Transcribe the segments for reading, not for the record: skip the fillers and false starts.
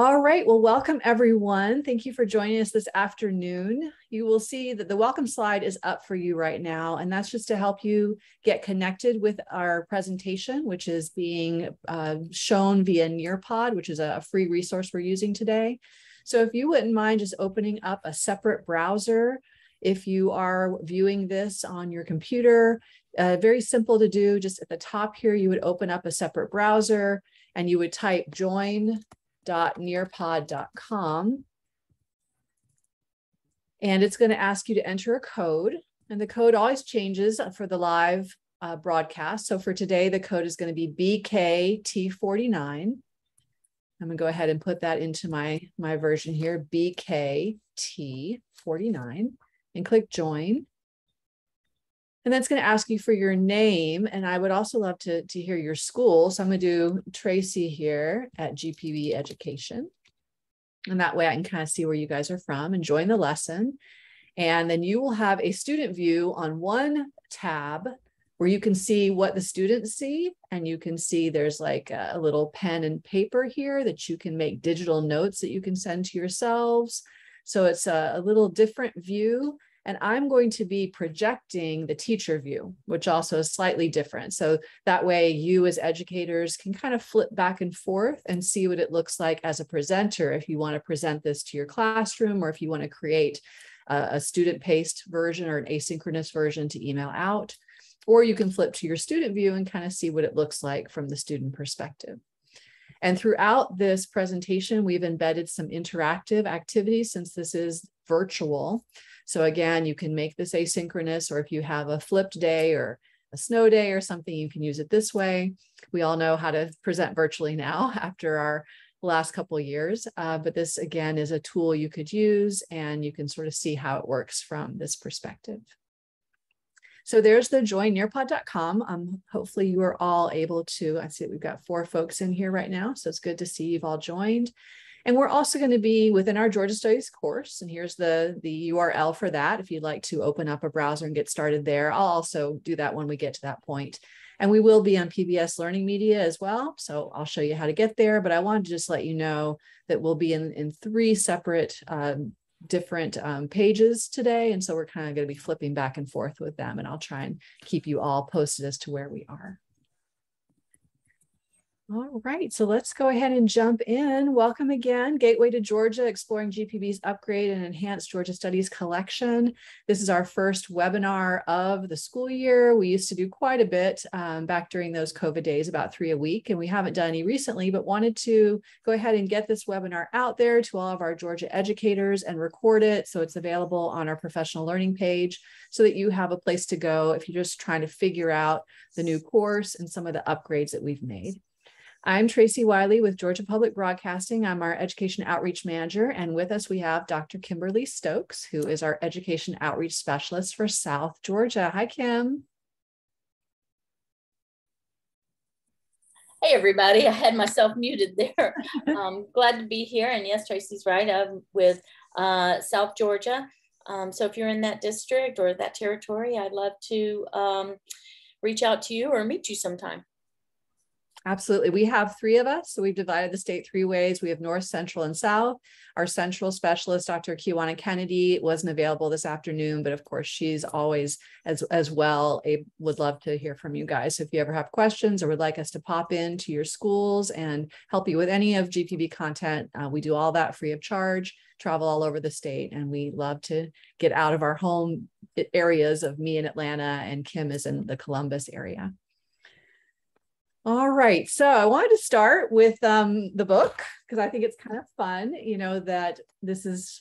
All right, well, welcome everyone. Thank you for joining us this afternoon. You will see that the welcome slide is up for you right now, and that's just to help you get connected with our presentation, which is being shown via Nearpod, which is a free resource we're using today. So if you wouldn't mind just opening up a separate browser, if you are viewing this on your computer, very simple to do. Just at the top here, you would open up a separate browser and you would type join.nearpod.com, and it's going to ask you to enter a code, and the code always changes for the live broadcast. So for today, the code is going to be BKT49. I'm going to go ahead and put that into my version here, BKT49, and click join. And that's going to ask you for your name. And I would also love to hear your school. So I'm going to do Tracy here at GPB Education. And that way I can kind of see where you guys are from and join the lesson. And then you will have a student view on one tab where you can see what the students see. And you can see there's like a little pen and paper here that you can make digital notes that you can send to yourselves. So it's a little different view. And I'm going to be projecting the teacher view, which also is slightly different. So that way you as educators can kind of flip back and forth and see what it looks like as a presenter, if you want to present this to your classroom, or if you want to create a student-paced version or an asynchronous version to email out, or you can flip to your student view and kind of see what it looks like from the student perspective. And throughout this presentation, we've embedded some interactive activities since this is virtual. So again, you can make this asynchronous, or if you have a flipped day or a snow day or something, you can use it this way. We all know how to present virtually now after our last couple of years, but this again is a tool you could use, and you can sort of see how it works from this perspective. So there's the joinnearpod.com. Hopefully you are all able to, I see we've got 4 folks in here right now, so it's good to see you've all joined. And we're also going to be within our Georgia Studies course, and here's the URL for that if you'd like to open up a browser and get started there. I'll also do that when we get to that point. And we will be on PBS Learning Media as well, so I'll show you how to get there, but I wanted to just let you know that we'll be in 3 separate different pages today, and so we're kind of going to be flipping back and forth with them, and I'll try and keep you all posted as to where we are. All right, so let's go ahead and jump in. Welcome again, Gateway to Georgia, Exploring GPB's Upgrade and Enhanced Georgia Studies Collection. This is our first webinar of the school year. We used to do quite a bit back during those COVID days, about 3 a week, and we haven't done any recently, but wanted to go ahead and get this webinar out there to all of our Georgia educators and record it so it's available on our professional learning page so that you have a place to go if you're just trying to figure out the new course and some of the upgrades that we've made. I'm Tracy Wiley with Georgia Public Broadcasting. I'm our Education Outreach Manager, and with us we have Dr. Kimberly Stokes, who is our Education Outreach Specialist for South Georgia. Hi, Kim. Hey, everybody. I had myself muted there. Glad to be here, and yes, Tracy's right. I'm with South Georgia, so if you're in that district or that territory, I'd love to reach out to you or meet you sometime. Absolutely. We have 3 of us. So we've divided the state 3 ways. We have North, Central, and South. Our Central specialist, Dr. Kiwana Kennedy, wasn't available this afternoon, but of course she's always as well. Would love to hear from you guys. So if you ever have questions or would like us to pop into your schools and help you with any of GPB content, we do all that free of charge, travel all over the state, and we love to get out of our home areas of me in Atlanta, and Kim is in the Columbus area. All right, so I wanted to start with the book, because I think it's kind of fun, you know, that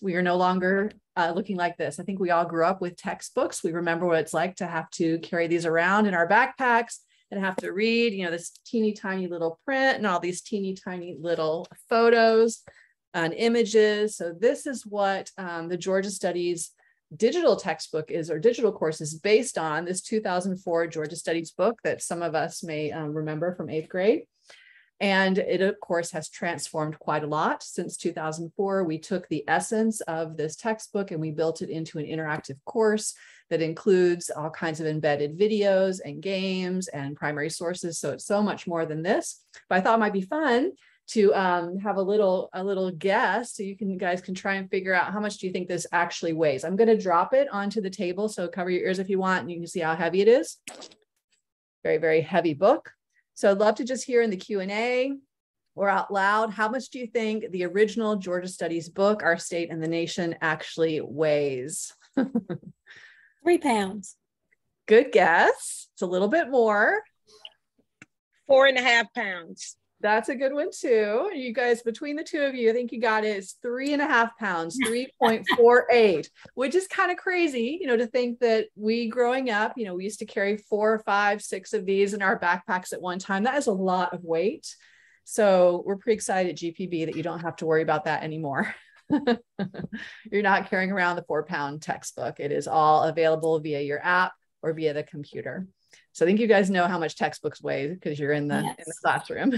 we are no longer looking like this. I think we all grew up with textbooks. We remember what it's like to have to carry these around in our backpacks and have to read, you know, this teeny tiny little print and all these teeny tiny little photos and images. So this is what the Georgia Studies digital textbook is, or digital course is based on, this 2004 Georgia Studies book that some of us may remember from 8th grade. And it, of course, has transformed quite a lot since 2004. We took the essence of this textbook and we built it into an interactive course that includes all kinds of embedded videos and games and primary sources. So it's so much more than this, but I thought it might be fun to have a little guess, so you guys can try and figure out how much do you think this actually weighs. I'm going to drop it onto the table, so cover your ears if you want, and you can see how heavy it is. Very, very heavy book. So I'd love to just hear in the Q&A or out loud, how much do you think the original Georgia Studies book, Our State and the Nation, actually weighs? 3 pounds. Good guess. It's a little bit more. 4.5 pounds. That's a good one too. You guys, between the two of you, I think you got it. It's 3.5 pounds, 3.48, which is kind of crazy, you know, to think that we growing up, you know, we used to carry 4, 5, 6 of these in our backpacks at one time. That is a lot of weight. So we're pretty excited at GPB that you don't have to worry about that anymore. You're not carrying around the 4-pound textbook. It is all available via your app or via the computer. So I think you guys know how much textbooks weigh because you're in the classroom.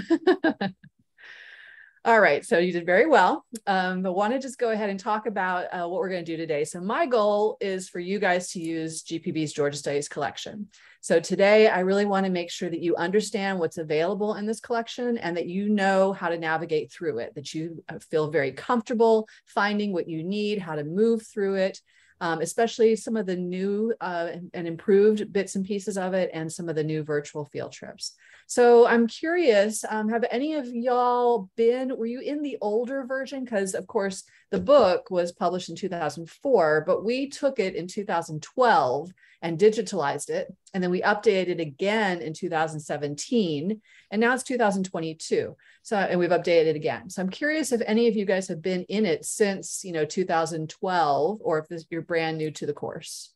All right, so you did very well. But want to just go ahead and talk about what we're going to do today. So my goal is for you guys to use GPB's Georgia Studies collection. So today, I really want to make sure that you understand what's available in this collection and that you know how to navigate through it, that you feel very comfortable finding what you need, how to move through it. Especially some of the new and improved bits and pieces of it and some of the new virtual field trips. So I'm curious, have any of y'all were you in the older version? Because of course the book was published in 2004, but we took it in 2012 and digitalized it. And then we updated it again in 2017, and now it's 2022. So, and we've updated it again. So I'm curious if any of you guys have been in it since, you know, 2012, or if you're brand new to the course.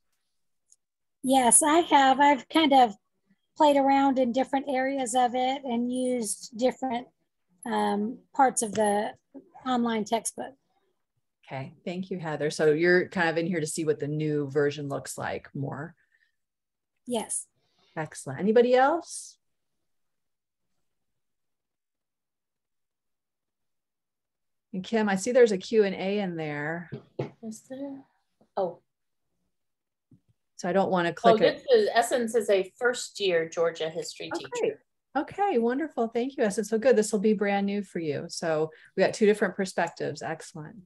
Yes, I have. I've kind of played around in different areas of it and used different parts of the online textbook. Okay, thank you, Heather. So you're kind of in here to see what the new version looks like more. Yes. Excellent. Anybody else? And Kim, I see there's a Q&A in there. Is there? Oh. So I don't want to click it. Essence is a first-year Georgia history teacher. Okay, wonderful. Thank you, Essence. So good. This will be brand new for you. So we got two different perspectives. Excellent.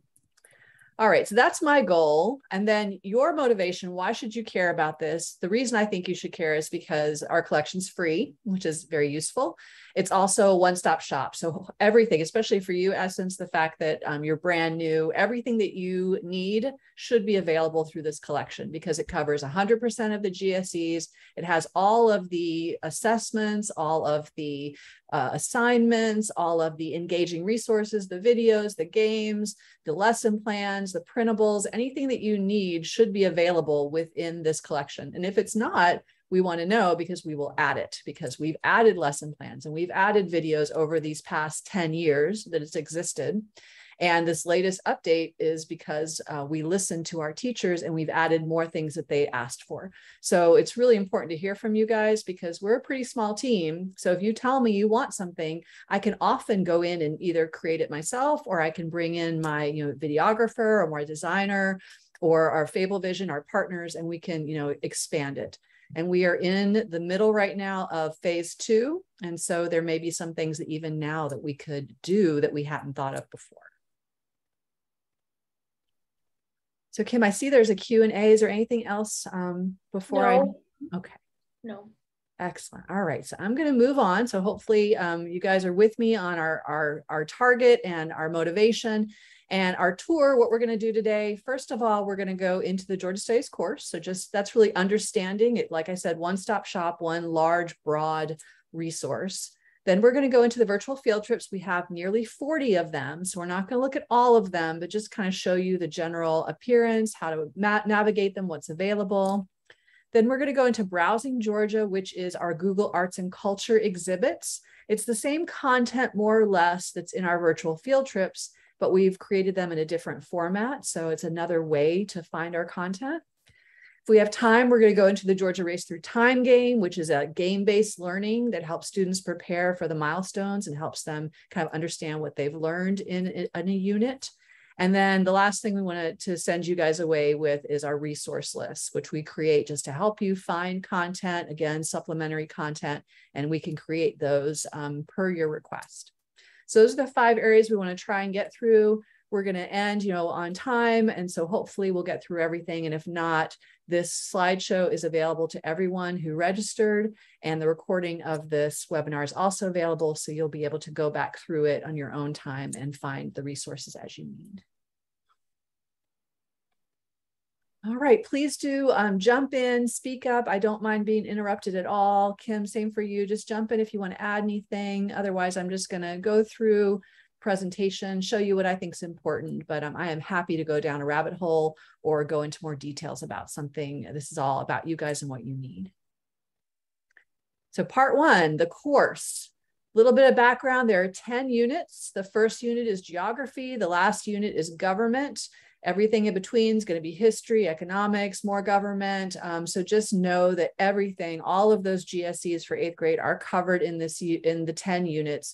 All right, so that's my goal. And then your motivation, why should you care about this? The reason I think you should care is because our collection's free, which is very useful. It's also a one-stop shop. So everything, especially for you, Essence, the fact that you're brand new, everything that you need should be available through this collection because it covers 100% of the GSEs. It has all of the assessments, all of the assignments, all of the engaging resources, the videos, the games, the lesson plans, the printables, anything that you need should be available within this collection. And if it's not, we want to know because we will add it, because we've added lesson plans and we've added videos over these past 10 years that it's existed. And this latest update is because we listened to our teachers and we've added more things that they asked for. So it's really important to hear from you guys because we're a pretty small team. So if you tell me you want something, I can often go in and either create it myself, or I can bring in my videographer or my designer or our Fablevision, our partners, and we can expand it. And we are in the middle right now of phase 2. And so there may be some things that even now that we could do that we hadn't thought of before. So Kim, I see there's a Q&A. Is there anything else before I? Okay. No. Excellent. All right. So I'm going to move on. So hopefully you guys are with me on our target and our motivation and our tour. What we're going to do today, first of all, we're going to go into the Georgia Studies course. So just that's really understanding it. Like I said, one-stop shop, one large, broad resource. Then we're going to go into the virtual field trips. We have nearly 40 of them. So we're not going to look at all of them, but just kind of show you the general appearance, how to navigate them, what's available. Then we're going to go into Browsing Georgia, which is our Google Arts and Culture exhibits. It's the same content more or less that's in our virtual field trips, but we've created them in a different format. So it's another way to find our content. If we have time, we're going to go into the Georgia Race Through Time game, which is a game-based learning that helps students prepare for the milestones and helps them kind of understand what they've learned in a unit. And then the last thing we wanted to send you guys away with is our resource list, which we create just to help you find content, again, supplementary content, and we can create those per your request. So those are the 5 areas we want to try and get through. We're going to end, you know, on time. And so hopefully we'll get through everything. And if not, this slideshow is available to everyone who registered, and the recording of this webinar is also available. So you'll be able to go back through it on your own time and find the resources as you need. All right, please do jump in, speak up. I don't mind being interrupted at all. Kim, same for you. Just jump in if you want to add anything. Otherwise, I'm just going to go through presentation, show you what I think is important, but I am happy to go down a rabbit hole or go into more details about something. This is all about you guys and what you need. So part 1, the course. A little bit of background, there are 10 units. The first unit is geography. The last unit is government. Everything in between is going to be history, economics, more government. So just know that everything, all of those GSEs for 8th grade are covered in this, in the 10 units.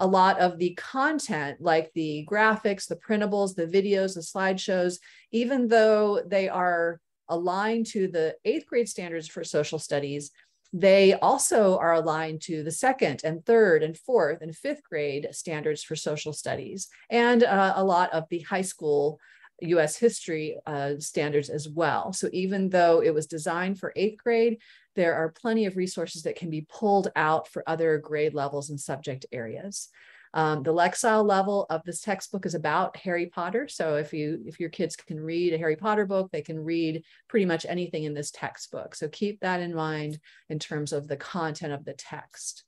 A lot of the content, like the graphics, the printables, the videos, the slideshows, even though they are aligned to the 8th grade standards for social studies, they also are aligned to the 2nd and 3rd and 4th and 5th grade standards for social studies, and a lot of the high school US history standards as well. So even though it was designed for 8th grade, there are plenty of resources that can be pulled out for other grade levels and subject areas. The Lexile level of this textbook is about Harry Potter. So if your kids can read a Harry Potter book, they can read pretty much anything in this textbook. So keep that in mind in terms of the content of the text.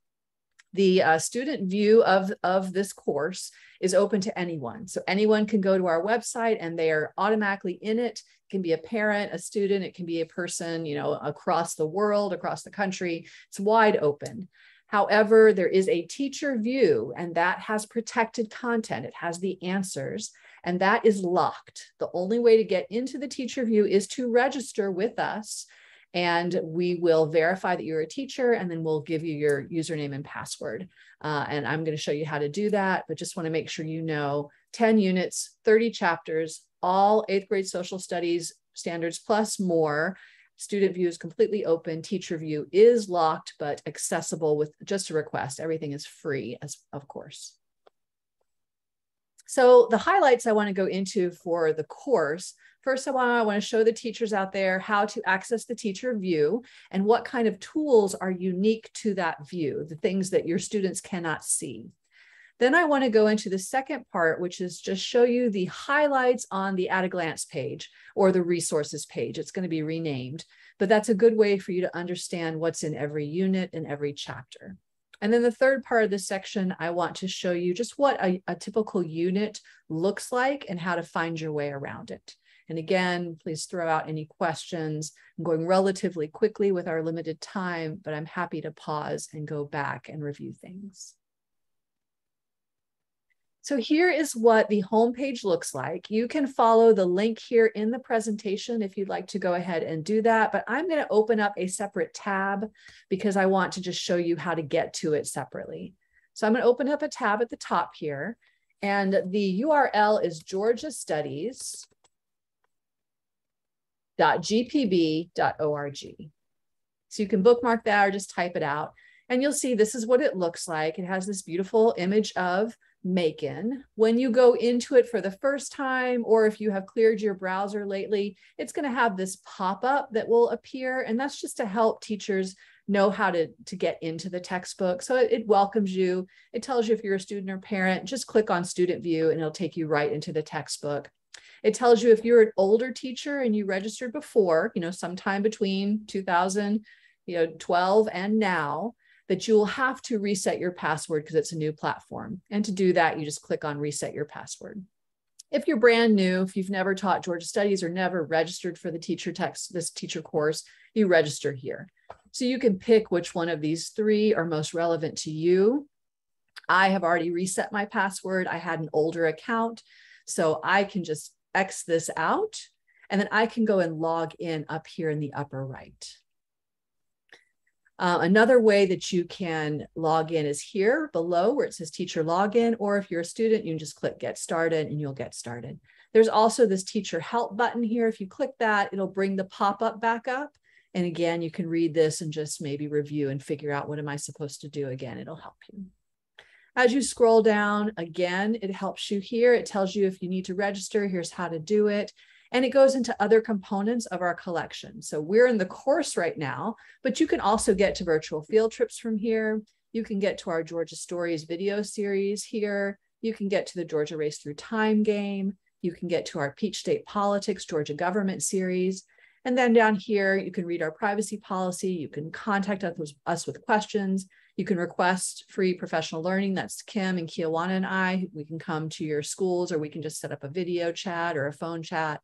The student view of this course is open to anyone. So anyone can go to our website and they are automatically in it. It can be a parent, a student, it can be a person, you know, across the world, across the country. It's wide open. However, there is a teacher view, and that has protected content. It has the answers, and that is locked. The only way to get into the teacher view is to register with us, and we will verify that you're a teacher, and then we'll give you your username and password. And I'm going to show you how to do that, but just want to make sure you know 10 units, 30 chapters, all 8th grade social studies standards plus more. Student view is completely open. Teacher view is locked, but accessible with just a request. Everything is free, of course. So the highlights I want to go into for the course. First of all, I want to show the teachers out there how to access the teacher view and what kind of tools are unique to that view, the things that your students cannot see. Then I want to go into the second part, which is just show you the highlights on the at-a-glance page or the resources page. It's going to be renamed, but that's a good way for you to understand what's in every unit and every chapter. And then the third part of this section, I want to show you just what a typical unit looks like and how to find your way around it. And again, please throw out any questions. I'm going relatively quickly with our limited time, but I'm happy to pause and go back and review things. So here is what the homepage looks like. You can follow the link here in the presentation if you'd like to go ahead and do that, but I'm going to open up a separate tab because I want to just show you how to get to it separately. So I'm going to open up a tab at the top here, and the URL is georgiastudies.gpb.org. So you can bookmark that or just type it out. And you'll see this is what it looks like. It has this beautiful image of Macon. When you go into it for the first time, or if you have cleared your browser lately, it's going to have this pop-up that will appear. And that's just to help teachers know how to get into the textbook. So it welcomes you. It tells you if you're a student or parent, just click on student view and it'll take you right into the textbook. It tells you if you're an older teacher and you registered before, you know, sometime between 2012 and now, that you will have to reset your password because it's a new platform. And to do that, you just click on reset your password. If you're brand new, if you've never taught Georgia Studies or never registered for the this teacher course, you register here. So you can pick which one of these 3 are most relevant to you. I have already reset my password. I had an older account, so I can just X this out, and then I can go and log in up here in the upper right. Another way that you can log in is here below where it says teacher login, or if you're a student, you can just click get started and you'll get started. There's also this teacher help button here. If you click that, it'll bring the pop-up back up. And again, you can read this and just maybe review and figure out what am I supposed to do again. It'll help you. As you scroll down, again, it helps you here. It tells you if you need to register, here's how to do it. And it goes into other components of our collection. So we're in the course right now, but you can also get to virtual field trips from here. You can get to our Georgia Stories video series here. You can get to the Georgia Race Through Time game. You can get to our Peach State Politics, Georgia Government series. And then down here, you can read our privacy policy. You can contact us with questions. You can request free professional learning. That's Kim and Kiwana and I. We can come to your schools, or we can just set up a video chat or a phone chat.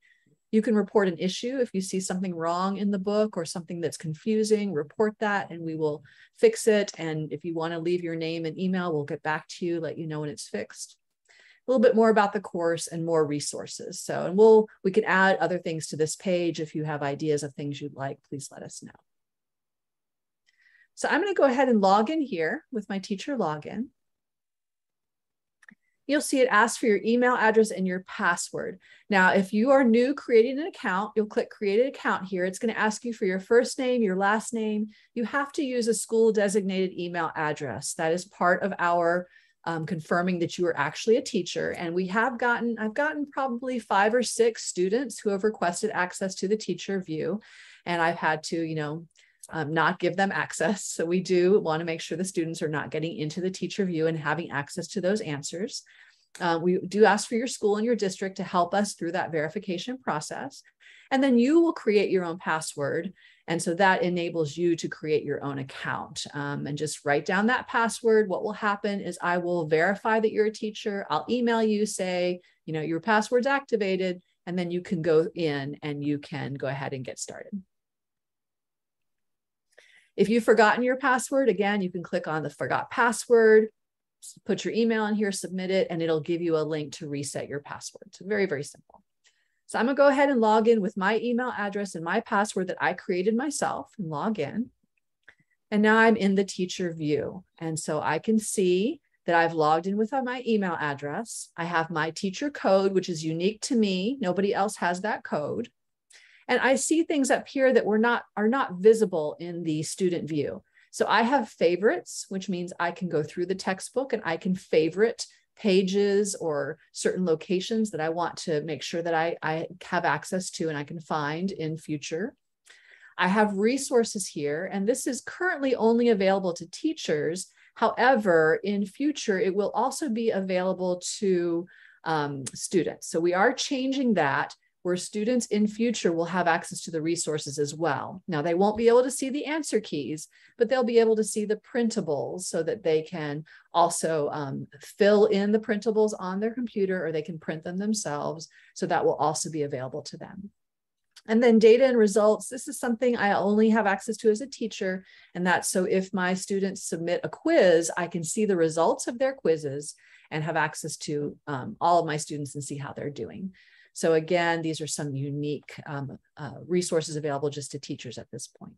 You can report an issue. If you see something wrong in the book or something that's confusing, report that and we will fix it. And if you want to leave your name and email, we'll get back to you, let you know when it's fixed. A little bit more about the course and more resources. So, and we can add other things to this page. If you have ideas of things you'd like, please let us know. So I'm going to go ahead and log in here with my teacher login. You'll see it asks for your email address and your password. Now, if you are new creating an account, you'll click create an account here. It's going to ask you for your first name, your last name. You have to use a school designated email address. That is part of our confirming that you are actually a teacher. And we have gotten, I've gotten probably 5 or 6 students who have requested access to the teacher view. And I've had to, you know, not give them access. So we do want to make sure the students are not getting into the teacher view and having access to those answers. We do ask for your school and your district to help us through that verification process. And then you will create your own password. And so that enables you to create your own account and just write down that password. What will happen is I will verify that you're a teacher. I'll email you, say, you know, your password's activated, and then you can go in and you can go ahead and get started. If you've forgotten your password, again, you can click on the forgot password, put your email in here, submit it, and it'll give you a link to reset your password. So very, very simple. So I'm gonna go ahead and log in with my email address and my password that I created myself and log in. And now I'm in the teacher view. And so I can see that I've logged in with my email address. I have my teacher code, which is unique to me. Nobody else has that code. And I see things up here that are not visible in the student view. So I have favorites, which means I can go through the textbook and I can favorite pages or certain locations that I want to make sure that I have access to and I can find in future. I have resources here, and this is currently only available to teachers. However, in future, it will also be available to students. So we are changing that, where students in future will have access to the resources as well. Now, they won't be able to see the answer keys, but they'll be able to see the printables so that they can also fill in the printables on their computer, or they can print them themselves. So that will also be available to them. And then data and results. This is something I only have access to as a teacher. And that's so if my students submit a quiz, I can see the results of their quizzes and have access to all of my students and see how they're doing. So again, these are some unique resources available just to teachers at this point.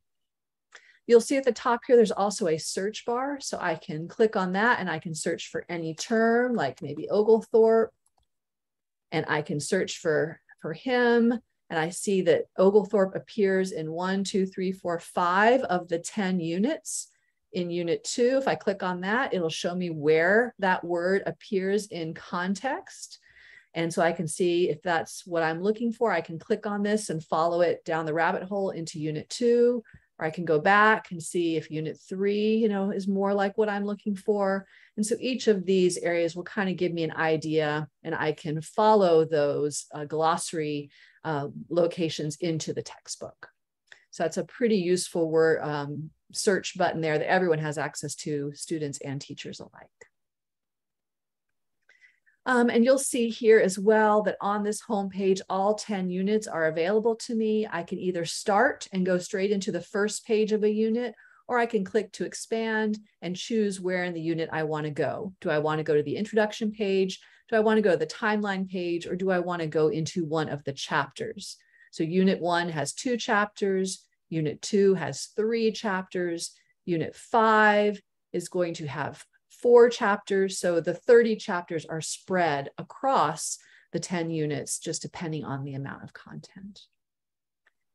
You'll see at the top here, there's also a search bar. So I can click on that and I can search for any term, like maybe Oglethorpe, and I can search for him. And I see that Oglethorpe appears in 1, 2, 3, 4, 5 of the 10 units. In Unit 2, if I click on that, it'll show me where that word appears in context. And so I can see if that's what I'm looking for, I can click on this and follow it down the rabbit hole into Unit 2, or I can go back and see if Unit 3, you know, is more like what I'm looking for. And so each of these areas will kind of give me an idea, and I can follow those glossary locations into the textbook. So that's a pretty useful word search button there that everyone has access to, students and teachers alike. And you'll see here as well that on this homepage, all 10 units are available to me. I can either start and go straight into the first page of a unit, or I can click to expand and choose where in the unit I want to go. Do I want to go to the introduction page? Do I want to go to the timeline page? Or do I want to go into one of the chapters? So Unit 1 has 2 chapters. Unit 2 has 3 chapters. Unit 5 is going to have 4 chapters. So the 30 chapters are spread across the 10 units, just depending on the amount of content.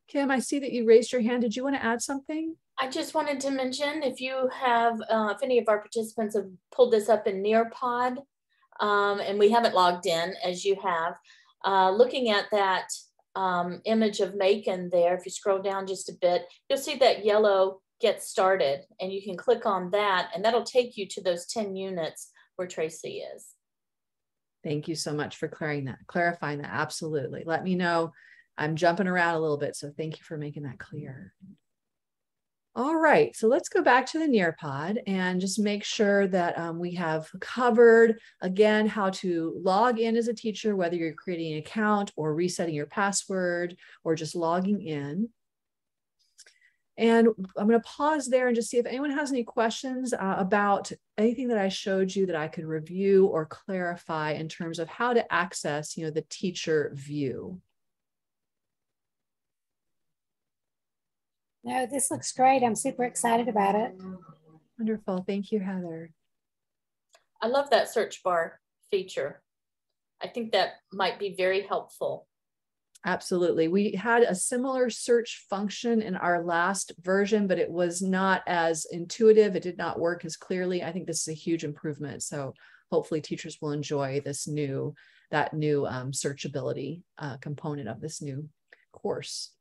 Kim, I see that you raised your hand. Did you want to add something? I just wanted to mention, if you have, if any of our participants have pulled this up in Nearpod, and we haven't logged in as you have, looking at that image of Macon there, if you scroll down just a bit, you'll see that yellow Get Started, and you can click on that, and that'll take you to those 10 units where Tracy is. Thank you so much for clarifying that, absolutely. Let me know, I'm jumping around a little bit, so thank you for making that clear. All right, so let's go back to the Nearpod and just make sure that we have covered, again, how to log in as a teacher, whether you're creating an account or resetting your password or just logging in. And I'm going to pause there and just see if anyone has any questions about anything that I showed you that I could review or clarify in terms of how to access, you know, the teacher view. No, this looks great. I'm super excited about it. Wonderful. Thank you, Heather. I love that search bar feature. I think that might be very helpful. Absolutely. We had a similar search function in our last version, but it was not as intuitive. It did not work as clearly. I think this is a huge improvement. So hopefully teachers will enjoy this new, that new searchability component of this new course.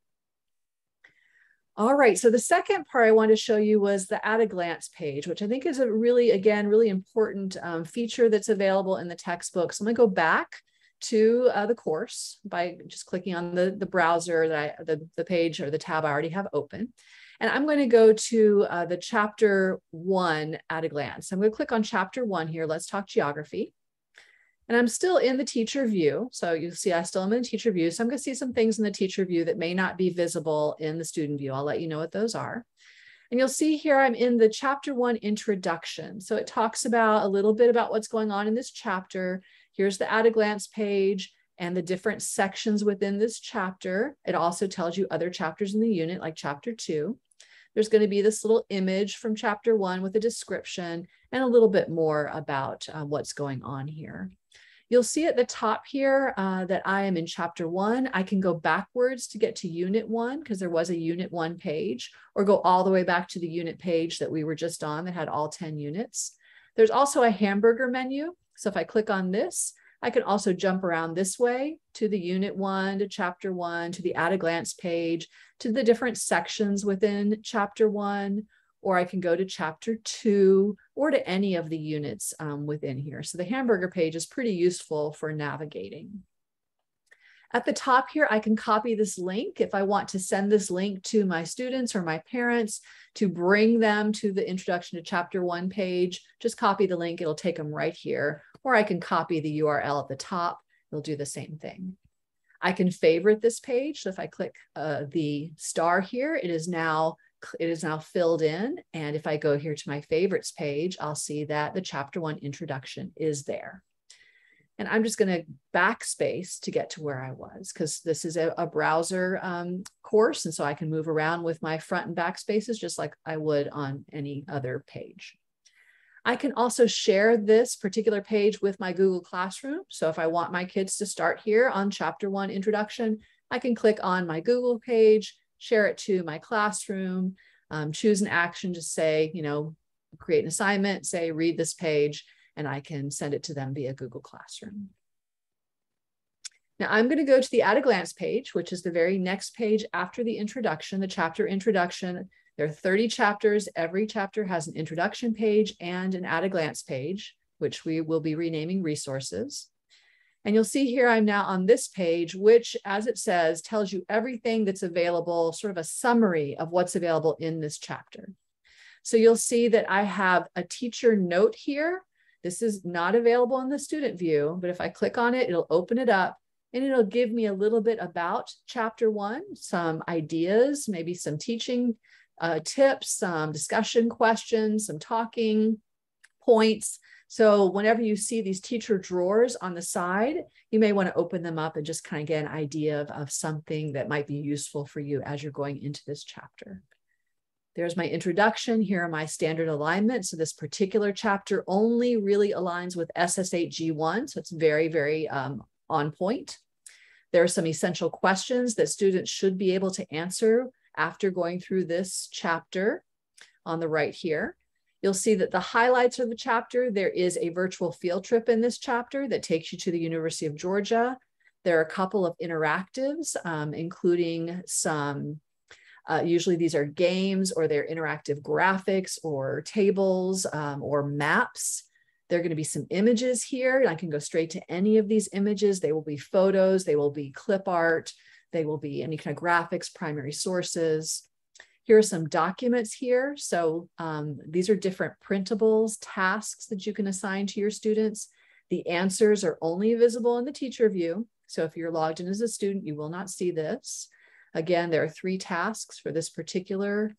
All right, so the second part I wanted to show you was the at a glance page, which I think is a really, again, really important feature that's available in the textbook. So I'm gonna go back to the course by just clicking on the browser that the page or the tab I already have open. And I'm going to go to the chapter one at a glance. I'm going to click on chapter one here. Let's talk geography. And I'm still in the teacher view. So you'll see I still am in teacher view. So I'm going to see some things in the teacher view that may not be visible in the student view. I'll let you know what those are. And you'll see here I'm in the chapter one introduction. So it talks about a little bit about what's going on in this chapter. Here's the at a glance page and the different sections within this chapter. It also tells you other chapters in the unit, like chapter two. There's going to be this little image from chapter one with a description and a little bit more about what's going on here. You'll see at the top here that I am in chapter one. I can go backwards to get to unit one because there was a unit one page, or go all the way back to the unit page that we were just on that had all 10 units. There's also a hamburger menu. So if I click on this, I can also jump around this way to the unit one, to chapter one, to the at a glance page, to the different sections within chapter one, or I can go to chapter two or to any of the units within here. So the hamburger page is pretty useful for navigating. At the top here, I can copy this link if I want to send this link to my students or my parents to bring them to the introduction to chapter one page. Just copy the link, it'll take them right here. Or I can copy the URL at the top, it'll do the same thing. I can favorite this page. So if I click the star here, it is now filled in. And if I go here to my favorites page, I'll see that the chapter one introduction is there. And I'm just going to backspace to get to where I was, because this is a browser course. And so I can move around with my front and back spaces just like I would on any other page. I can also share this particular page with my Google Classroom. So if I want my kids to start here on chapter one introduction, I can click on my Google page, share it to my classroom, choose an action, just say, you know, create an assignment, say, read this page, and I can send it to them via Google Classroom. Now I'm going to go to the at a glance page, which is the very next page after the introduction, the chapter introduction. There are 30 chapters. Every chapter has an introduction page and an at a glance page, which we will be renaming resources. And you'll see here, I'm now on this page, which, as it says, tells you everything that's available, sort of a summary of what's available in this chapter. So you'll see that I have a teacher note here. This is not available in the student view, but if I click on it, it'll open it up and it'll give me a little bit about chapter one, some ideas, maybe some teaching tips, some discussion questions, some talking points. So whenever you see these teacher drawers on the side, you may want to open them up and just kind of get an idea of something that might be useful for you as you're going into this chapter. There's my introduction. Here are my standard alignments. So this particular chapter only really aligns with SS8G1. So it's very, very on point. There are some essential questions that students should be able to answer after going through this chapter. on the right here. You'll see that the highlights of the chapter, there is a virtual field trip in this chapter that takes you to the University of Georgia. There are a couple of interactives, including some, usually these are games or they're interactive graphics or tables or maps. There are going to be some images here, and I can go straight to any of these images. They will be photos, they will be clip art, they will be any kind of graphics, primary sources. Here are some documents here. So these are different printables, tasks that you can assign to your students. The answers are only visible in the teacher view. So if you're logged in as a student, you will not see this. Again, there are three tasks for this particular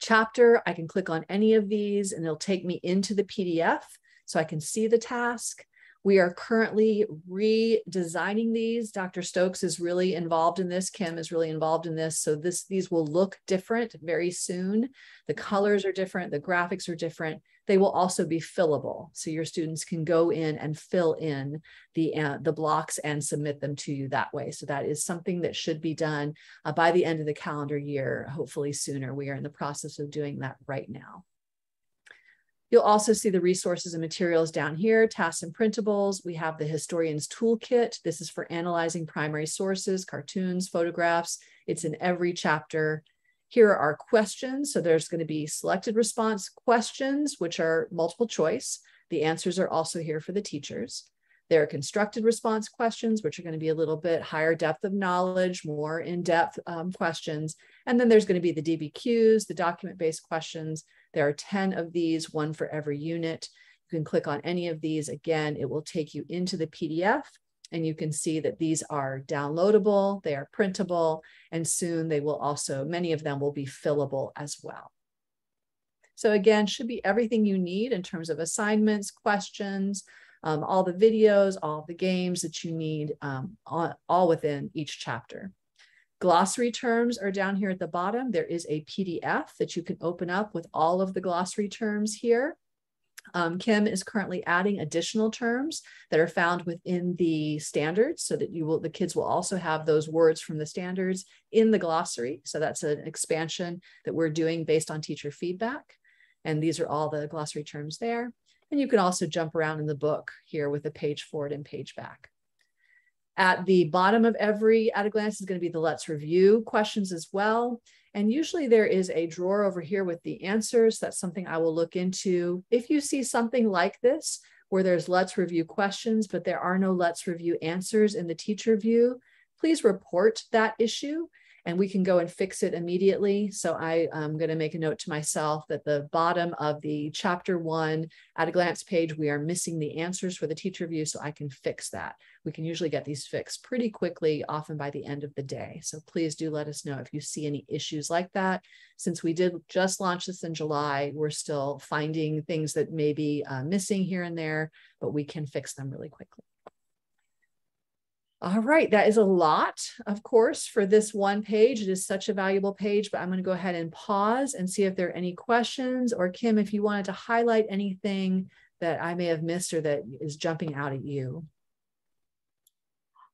chapter. I can click on any of these and it'll take me into the PDF so I can see the task. We are currently redesigning these. Dr. Stokes is really involved in this. Kim is really involved in this. So these will look different very soon. The colors are different. The graphics are different. They will also be fillable. So your students can go in and fill in the blocks and submit them to you that way. So that is something that should be done by the end of the calendar year, hopefully sooner. We are in the process of doing that right now. You'll also see the resources and materials down here, tasks and printables. We have the Historian's Toolkit. This is for analyzing primary sources, cartoons, photographs. It's in every chapter. Here are our questions. So there's going to be selected response questions, which are multiple choice. The answers are also here for the teachers. There are constructed response questions, which are going to be a little bit higher depth of knowledge, more in-depth questions. And then there's going to be the DBQs, the document-based questions. There are 10 of these, one for every unit. You can click on any of these. Again, it will take you into the PDF, and you can see that these are downloadable, they are printable, and soon they will also, many of them will be fillable as well. So again, should be everything you need in terms of assignments, questions, all the videos, all the games that you need, all within each chapter. Glossary terms are down here at the bottom. There is a PDF that you can open up with all of the glossary terms here. Kim is currently adding additional terms that are found within the standards so that the kids will also have those words from the standards in the glossary. So that's an expansion that we're doing based on teacher feedback. And these are all the glossary terms there. And you can also jump around in the book here with the page forward and page back. At the bottom of every at a glance is going to be the Let's Review questions as well. And usually there is a drawer over here with the answers. That's something I will look into. If you see something like this, where there's Let's Review questions, but there are no Let's Review answers in the teacher view, please report that issue and we can go and fix it immediately. So I am going to make a note to myself that the bottom of the chapter one at a glance page, we are missing the answers for the teacher view, so I can fix that. We can usually get these fixed pretty quickly, often by the end of the day. So please do let us know if you see any issues like that. Since we did just launch this in July, we're still finding things that may be missing here and there, but we can fix them really quickly. All right, that is a lot, of course, for this one page. It is such a valuable page, but I'm going to go ahead and pause and see if there are any questions, or Kim, if you wanted to highlight anything that I may have missed or that is jumping out at you.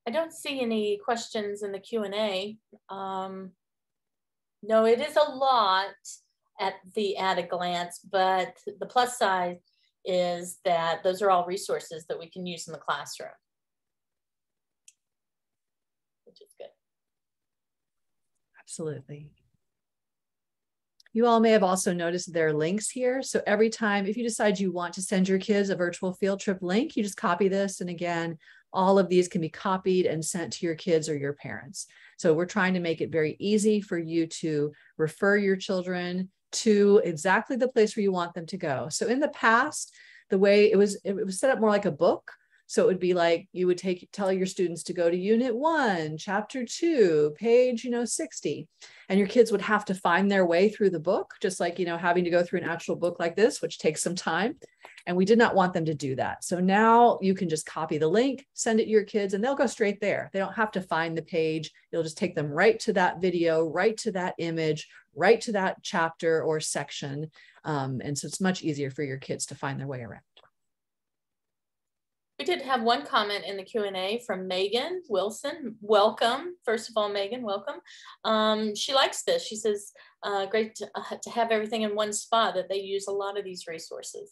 I don't see any questions in the Q&A. No, it is a lot at a glance, but the plus side is that those are all resources that we can use in the classroom. Absolutely. You all may have also noticed there are links here. So every time, if you decide you want to send your kids a virtual field trip link, you just copy this. And again, all of these can be copied and sent to your kids or your parents. So we're trying to make it very easy for you to refer your children to exactly the place where you want them to go. So in the past, the way it was set up more like a book. So it would be like you would tell your students to go to unit 1, chapter 2, page 60, and your kids would have to find their way through the book, just like having to go through an actual book like this, which takes some time. And we did not want them to do that. So now you can just copy the link, send it to your kids, and they'll go straight there. They don't have to find the page. You'll just take them right to that video, right to that image, right to that chapter or section. And so it's much easier for your kids to find their way around. We did have one comment in the Q&A from Megan Wilson. Welcome. First of all, Megan, welcome. She likes this. She says, great to have everything in one spot, that they use a lot of these resources.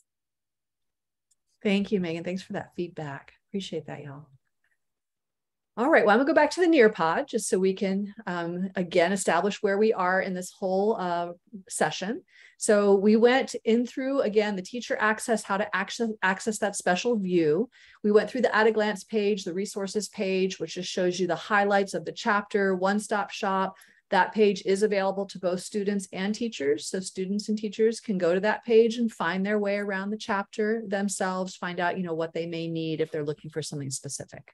Thank you, Megan. Thanks for that feedback. Appreciate that, y'all. All right, well, I'm gonna go back to the Nearpod just so we can, again, establish where we are in this whole session. So we went in through, again, the teacher access, how to access that special view. We went through the at-a-glance page, the resources page, which just shows you the highlights of the chapter, one-stop shop. That page is available to both students and teachers. So students and teachers can go to that page and find their way around the chapter themselves, find out, you know, what they may need if they're looking for something specific.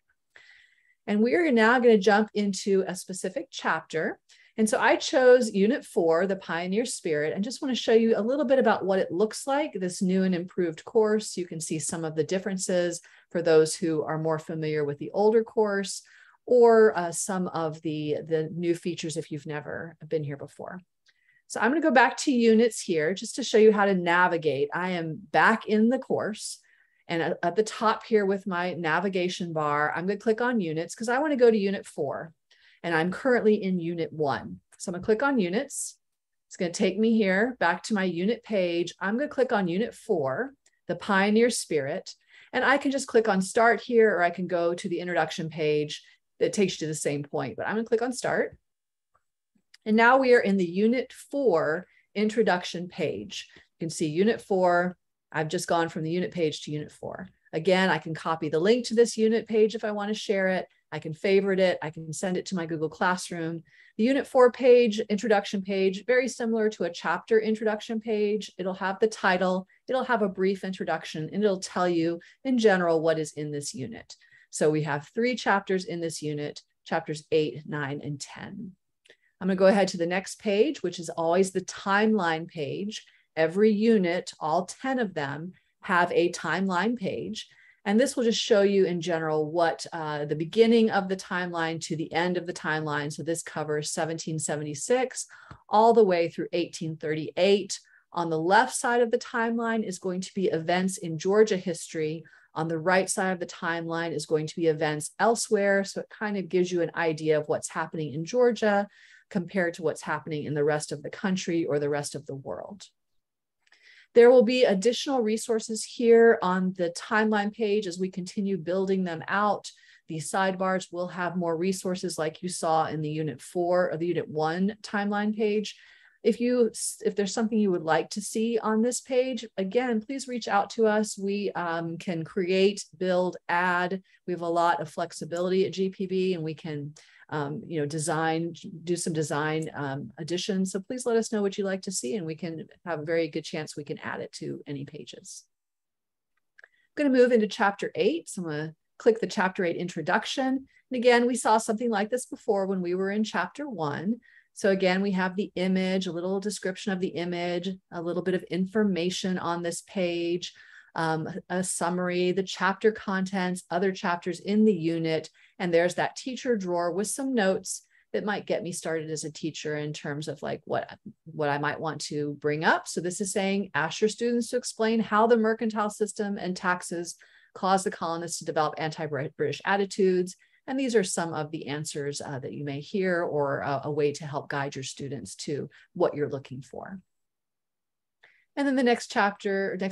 And we are now going to jump into a specific chapter. And so I chose Unit 4, the Pioneer Spirit, and just want to show you a little bit about what it looks like, this new and improved course. You can see some of the differences for those who are more familiar with the older course, or some of the new features if you've never been here before. So I'm going to go back to units here just to show you how to navigate. I am back in the course. And at the top here with my navigation bar, I'm going to click on units because I want to go to Unit 4. And I'm currently in Unit 1. So I'm going to click on units. It's going to take me here back to my unit page. I'm going to click on Unit 4, the Pioneer Spirit. And I can just click on start here, or I can go to the introduction page that takes you to the same point. But I'm going to click on start. And now we are in the Unit 4 introduction page. You can see Unit 4. I've just gone from the unit page to Unit 4. Again, I can copy the link to this unit page if I want to share it. I can favorite it. I can send it to my Google Classroom. The Unit 4 page, introduction page, very similar to a chapter introduction page. It'll have the title, it'll have a brief introduction, and it'll tell you in general what is in this unit. So we have 3 chapters in this unit, chapters 8, 9, and 10. I'm going to go ahead to the next page, which is always the timeline page. Every unit, all 10 of them, have a timeline page. And this will just show you in general what the beginning of the timeline to the end of the timeline. So this covers 1776 all the way through 1838. On the left side of the timeline is going to be events in Georgia history. On the right side of the timeline is going to be events elsewhere. So it kind of gives you an idea of what's happening in Georgia compared to what's happening in the rest of the country or the rest of the world. There will be additional resources here on the timeline page as we continue building them out. These sidebars will have more resources like you saw in the Unit 4 or the Unit 1 timeline page. If there's something you would like to see on this page, again, please reach out to us. We can create, build, add. We have a lot of flexibility at GPB, and we can design, do some design additions. So please let us know what you'd like to see, and we can have a very good chance we can add it to any pages. I'm going to move into Chapter 8. So I'm going to click the Chapter 8 introduction. And again, we saw something like this before when we were in Chapter 1. So again, we have the image, a little description of the image, a little bit of information on this page, a summary, the chapter contents, other chapters in the unit, and there's that teacher drawer with some notes that might get me started as a teacher in terms of like what I might want to bring up. So this is saying, ask your students to explain how the mercantile system and taxes caused the colonists to develop anti-British attitudes. And these are some of the answers that you may hear, or a way to help guide your students to what you're looking for. And then the next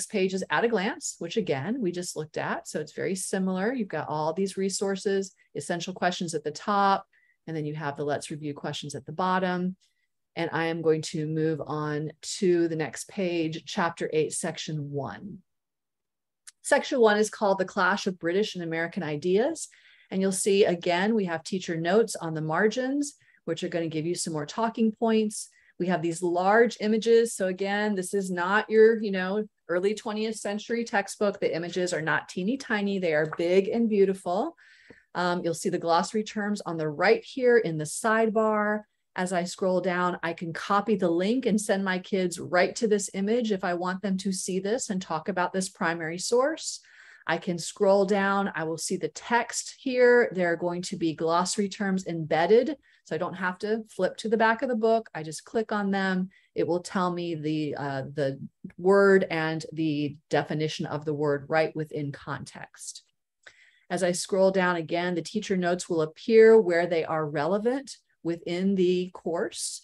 page is at a glance, which again, we just looked at. So it's very similar. You've got all these resources, essential questions at the top, and then you have the let's review questions at the bottom. And I am going to move on to the next page, Chapter 8, Section 1. Section 1 is called The Clash of British and American Ideas. And you'll see again, we have teacher notes on the margins, which are going to give you some more talking points. We have these large images. So again, this is not your, early 20th century textbook. The images are not teeny tiny. They are big and beautiful. You'll see the glossary terms on the right here in the sidebar. As I scroll down, I can copy the link and send my kids right to this image if I want them to see this and talk about this primary source. I can scroll down. I will see the text here. There are going to be glossary terms embedded. So I don't have to flip to the back of the book. I just click on them. It will tell me the word and the definition of the word right within context. As I scroll down again, the teacher notes will appear where they are relevant within the course,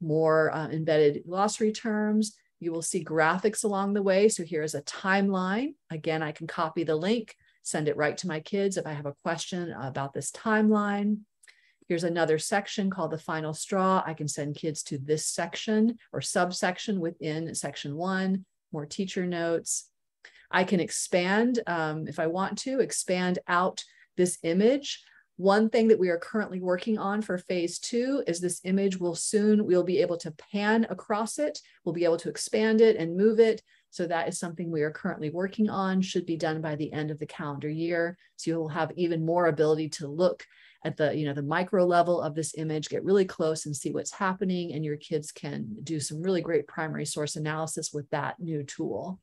more embedded glossary terms. You will see graphics along the way. So here's a timeline. Again, I can copy the link, send it right to my kids if I have a question about this timeline. Here's another section called the final straw. I can send kids to this section or subsection within section one, more teacher notes. I can expand, if I want to, expand out this image. One thing that we are currently working on for phase two is this image will soon, we'll be able to pan across it. We'll be able to expand it and move it. So that is something we are currently working on, should be done by the end of the calendar year. So you'll have even more ability to look at the, you know, the micro level of this image, get really close and see what's happening. And your kids can do some really great primary source analysis with that new tool.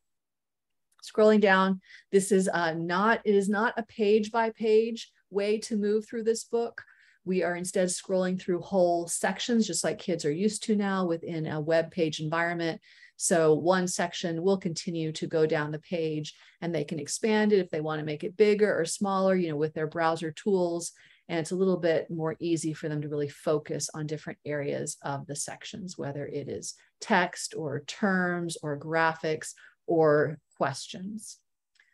Scrolling down, this is it is not a page by page way to move through this book. We are instead scrolling through whole sections, just like kids are used to now within a web page environment. So one section will continue to go down the page, and they can expand it if they want to make it bigger or smaller, you know, with their browser tools. And it's a little bit more easy for them to really focus on different areas of the sections, whether it is text or terms or graphics or questions.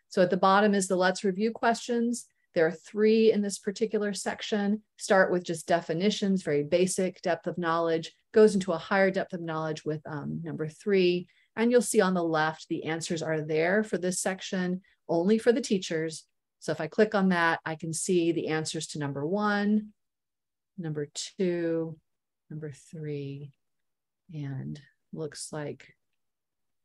So at the bottom is the Let's Review questions. There are three in this particular section. Start with just definitions, very basic depth of knowledge, goes into a higher depth of knowledge with number three. And you'll see on the left, the answers are there for this section, only for the teachers. So if I click on that, I can see the answers to number one, number two, number three, and looks like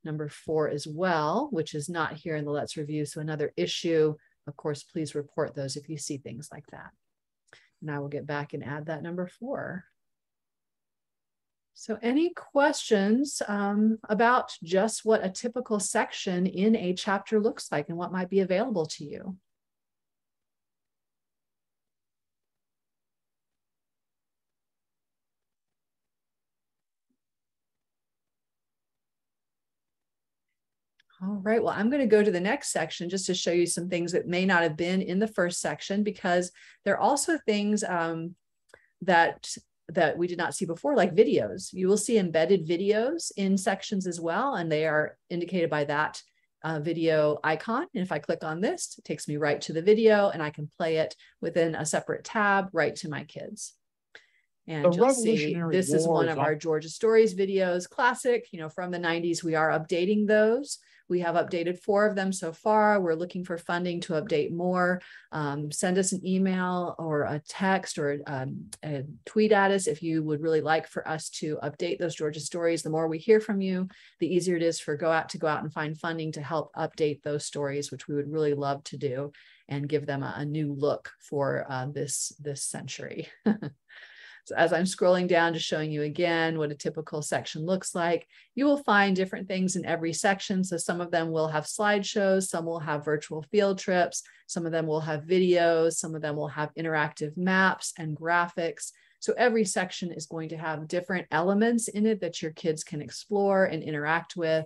number four as well, which is not here in the Let's Review. So another issue. Of course, please report those if you see things like that. And I will get back and add that number four. So any questions about just what a typical section in a chapter looks like and what might be available to you? All right, well, I'm going to go to the next section just to show you some things that may not have been in the first section, because there are also things that we did not see before, like videos. You will see embedded videos in sections as well, and they are indicated by that video icon. And if I click on this, it takes me right to the video, and I can play it within a separate tab right to my kids. And you'll see this is one of our Georgia Stories videos, classic, you know, from the 90s. We are updating those. We have updated 4 of them so far. We're looking for funding to update more. Send us an email or a text or a tweet at us if you would really like for us to update those Georgia Stories. The more we hear from you, the easier it is for go out and find funding to help update those stories, which we would really love to do and give them a new look for this century. So as I'm scrolling down, just showing you again what a typical section looks like. You will find different things in every section. So some of them will have slideshows, some will have virtual field trips, some of them will have videos, some of them will have interactive maps and graphics. So every section is going to have different elements in it that your kids can explore and interact with.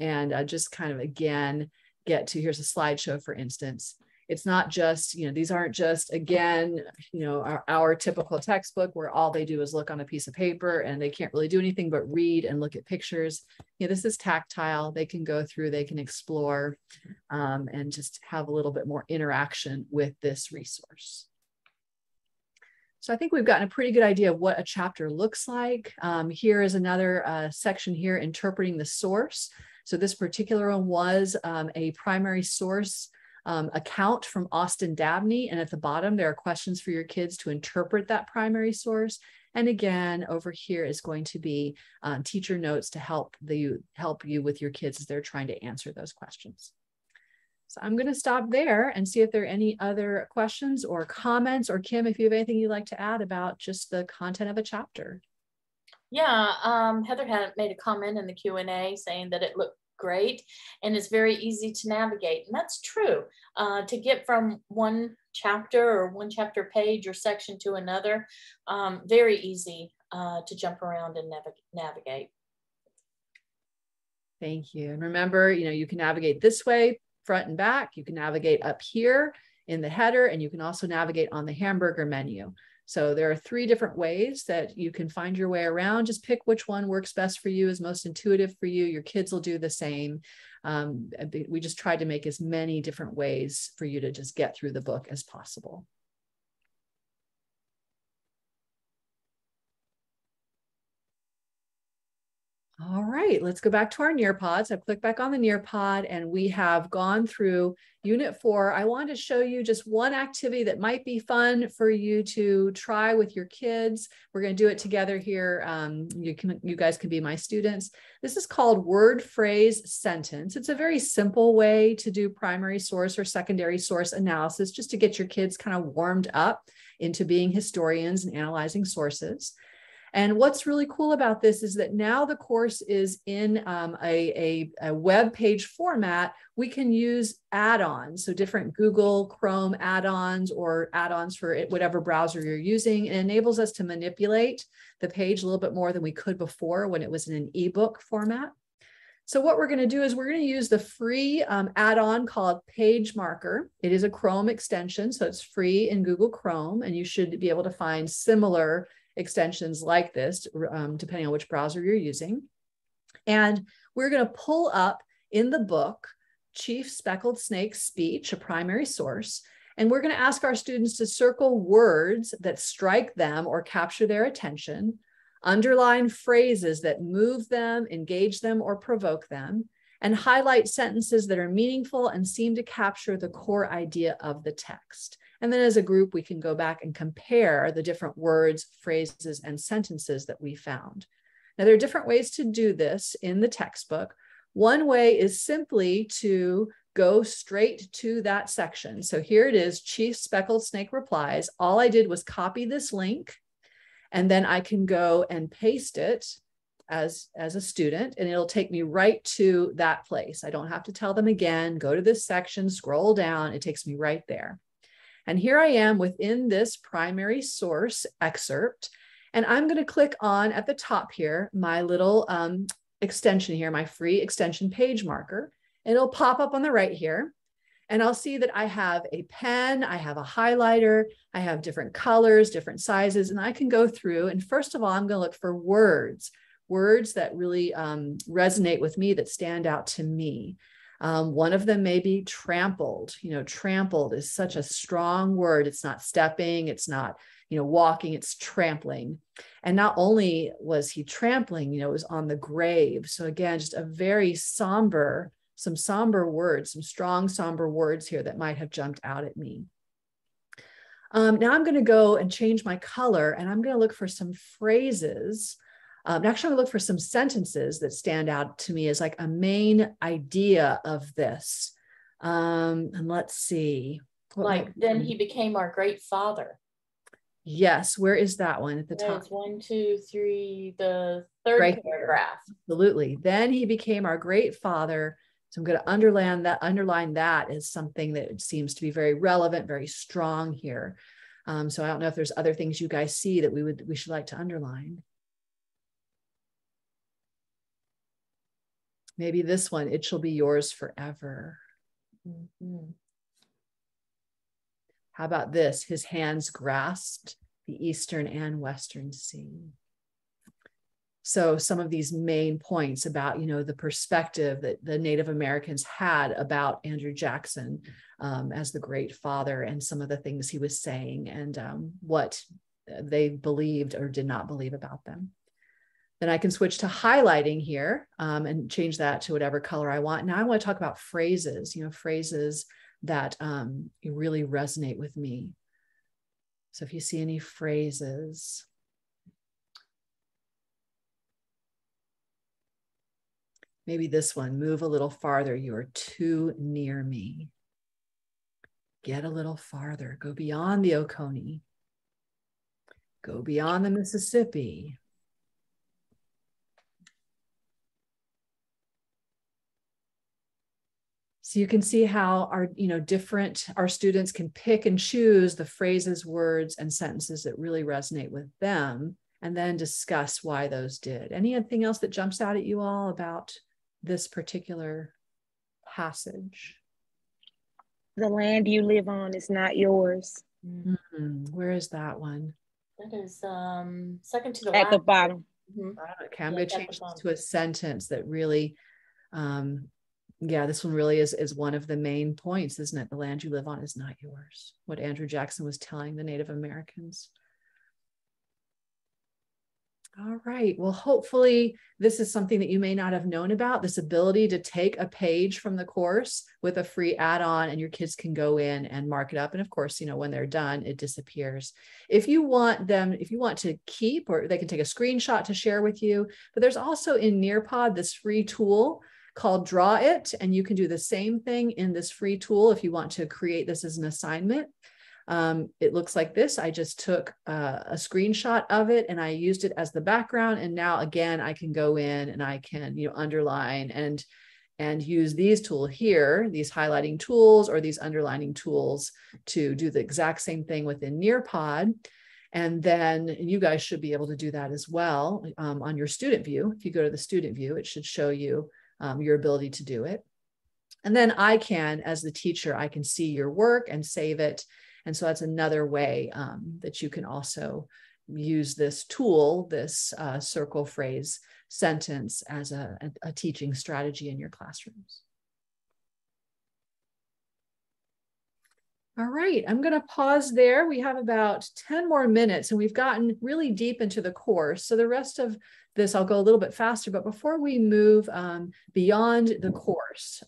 And just kind of again, get to, here's a slideshow, for instance. It's not just, you know, these aren't just, again, you know, our typical textbook where all they do is look on a piece of paper and they can't really do anything but read and look at pictures. You know, this is tactile. They can go through, they can explore and just have a little bit more interaction with this resource. So I think we've gotten a pretty good idea of what a chapter looks like. Here is another section here, interpreting the source. So this particular one was a primary source account from Austin Dabney. And at the bottom, there are questions for your kids to interpret that primary source. And again, over here is going to be teacher notes to help you with your kids as they're trying to answer those questions. So I'm going to stop there and see if there are any other questions or comments, or Kim, if you have anything you'd like to add about just the content of a chapter. Yeah, Heather had made a comment in the Q&A saying that it looked great and it's very easy to navigate, and that's true. To get from one chapter or one chapter page or section to another, very easy to jump around and navigate. Thank you. And remember, you know, you can navigate this way, front and back. You can navigate up here. in the header, and you can also navigate on the hamburger menu. So there are three different ways that you can find your way around. Just pick which one works best for you, is most intuitive for you. Your kids will do the same. We just tried to make as many different ways for you to just get through the book as possible. All right, let's go back to our Nearpod. So I click back on the Nearpod, and we have gone through Unit 4. I wanted to show you just one activity that might be fun for you to try with your kids. We're going to do it together here. You guys can be my students. This is called Word, Phrase, Sentence. It's a very simple way to do primary source or secondary source analysis, just to get your kids kind of warmed up into being historians and analyzing sources. And what's really cool about this is that now the course is in a web page format. We can use add-ons, so different Google, Chrome add-ons, or add-ons for whatever browser you're using. It enables us to manipulate the page a little bit more than we could before when it was in an ebook format. So what we're going to do is we're going to use the free add-on called Page Marker. It is a Chrome extension, so it's free in Google Chrome, and you should be able to find similar extensions like this, depending on which browser you're using. And we're going to pull up in the book Chief Speckled Snake's speech, a primary source, and we're going to ask our students to circle words that strike them or capture their attention, underline phrases that move them, engage them, or provoke them, and highlight sentences that are meaningful and seem to capture the core idea of the text. And then as a group, we can go back and compare the different words, phrases, and sentences that we found. Now, there are different ways to do this in the textbook. One way is simply to go straight to that section. So here it is, Chief Speckled Snake Replies. All I did was copy this link, and then I can go and paste it as a student, and it'll take me right to that place. I don't have to tell them again, go to this section, scroll down, it takes me right there. And here I am within this primary source excerpt, and I'm going to click on at the top here, my little extension here, my free extension Page Marker. It'll pop up on the right here, and I'll see that I have a pen, I have a highlighter, I have different colors, different sizes, and I can go through. And first of all, I'm going to look for words that really resonate with me, that stand out to me. One of them may be trampled. You know, trampled is such a strong word. It's not stepping, it's not, you know, walking, it's trampling. And not only was he trampling, you know, it was on the grave. So again, just a very somber, some somber words, some strong, somber words here that might have jumped out at me. Now I'm going to go and change my color, and I'm going to look for some phrases. Actually, I'm going to look for some sentences that stand out to me as like a main idea of this. And let's see. Like, then he became our great father. Yes. Where is that one at the top? 1, 2, 3, the third paragraph. Absolutely. Then he became our great father. So I'm going to underline that as something that seems to be very relevant, very strong here. So I don't know if there's other things you guys see that we should like to underline. Maybe this one, it shall be yours forever. Mm-hmm. How about this? His hands grasped the Eastern and Western Sea. So some of these main points about, you know, the perspective that the Native Americans had about Andrew Jackson as the great father, and some of the things he was saying, and what they believed or did not believe about them. Then I can switch to highlighting here and change that to whatever color I want. Now I want to talk about phrases, you know, phrases that really resonate with me. So if you see any phrases. Maybe this one, move a little farther, you are too near me. Get a little farther, go beyond the Oconee. Go beyond the Mississippi. So you can see how our students can pick and choose the phrases, words, and sentences that really resonate with them, and then discuss why those did. Anything else that jumps out at you all about this particular passage? the land you live on is not yours. Mm-hmm. Where is that one? That is second to the at last. The bottom. Mm-hmm. Okay, I'm going to change this to a sentence that really, yeah, this one really is one of the main points, isn't it? The land you live on is not yours. What Andrew Jackson was telling the Native Americans. All right. Well, hopefully this is something that you may not have known about, this ability to take a page from the course with a free add-on, and your kids can go in and mark it up. And of course, you know, when they're done, it disappears. If you want them, if you want to keep, or they can take a screenshot to share with you, but there's also in Nearpod, this free tool called Draw It. And you can do the same thing in this free tool. If you want to create this as an assignment, it looks like this. I just took a screenshot of it and I used it as the background. And now again, I can go in and I can, you know, underline and use these tool here, these highlighting tools or these underlining tools to do the exact same thing within Nearpod. And then you guys should be able to do that as well on your student view. If you go to the student view, it should show you your ability to do it. And then I can, as the teacher, I can see your work and save it. And so that's another way that you can also use this tool, this circle phrase sentence as a teaching strategy in your classrooms. All right, I'm going to pause there. We have about 10 more minutes and we've gotten really deep into the course. So the rest of this, I'll go a little bit faster, but before we move beyond the course,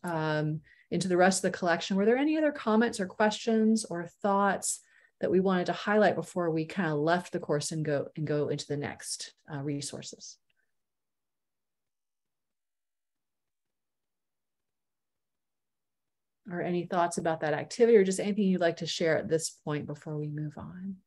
into the rest of the collection. Were there any other comments or questions or thoughts that we wanted to highlight before we kind of left the course and go into the next resources? Or any thoughts about that activity or just anything you'd like to share at this point before we move on?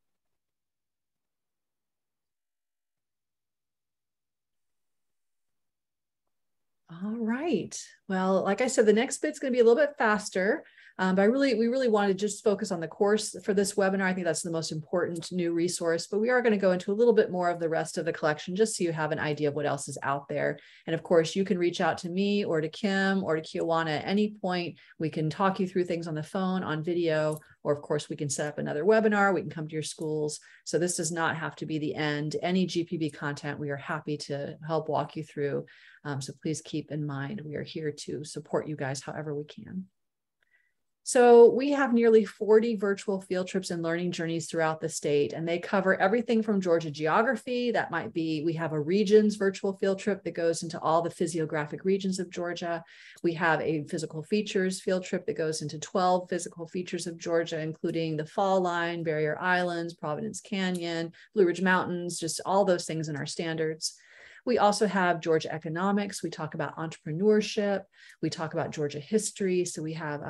All right. Well, like I said, the next bit's going to be a little bit faster, but we really want to just focus on the course for this webinar. I think that's the most important new resource, but we are going to go into a little bit more of the rest of the collection, just so you have an idea of what else is out there. And of course, you can reach out to me or to Kim or to Kiwana at any point. We can talk you through things on the phone, on video, or of course, we can set up another webinar. We can come to your schools. So this does not have to be the end. Any GPB content, we are happy to help walk you through. So please keep in mind, we are here to support you guys however we can. So we have nearly 40 virtual field trips and learning journeys throughout the state, and they cover everything from Georgia geography. That might be, we have a regions virtual field trip that goes into all the physiographic regions of Georgia. We have a physical features field trip that goes into 12 physical features of Georgia, including the Fall Line, Barrier Islands, Providence Canyon, Blue Ridge Mountains, just all those things in our standards. We also have Georgia economics. We talk about entrepreneurship. We talk about Georgia history. So we have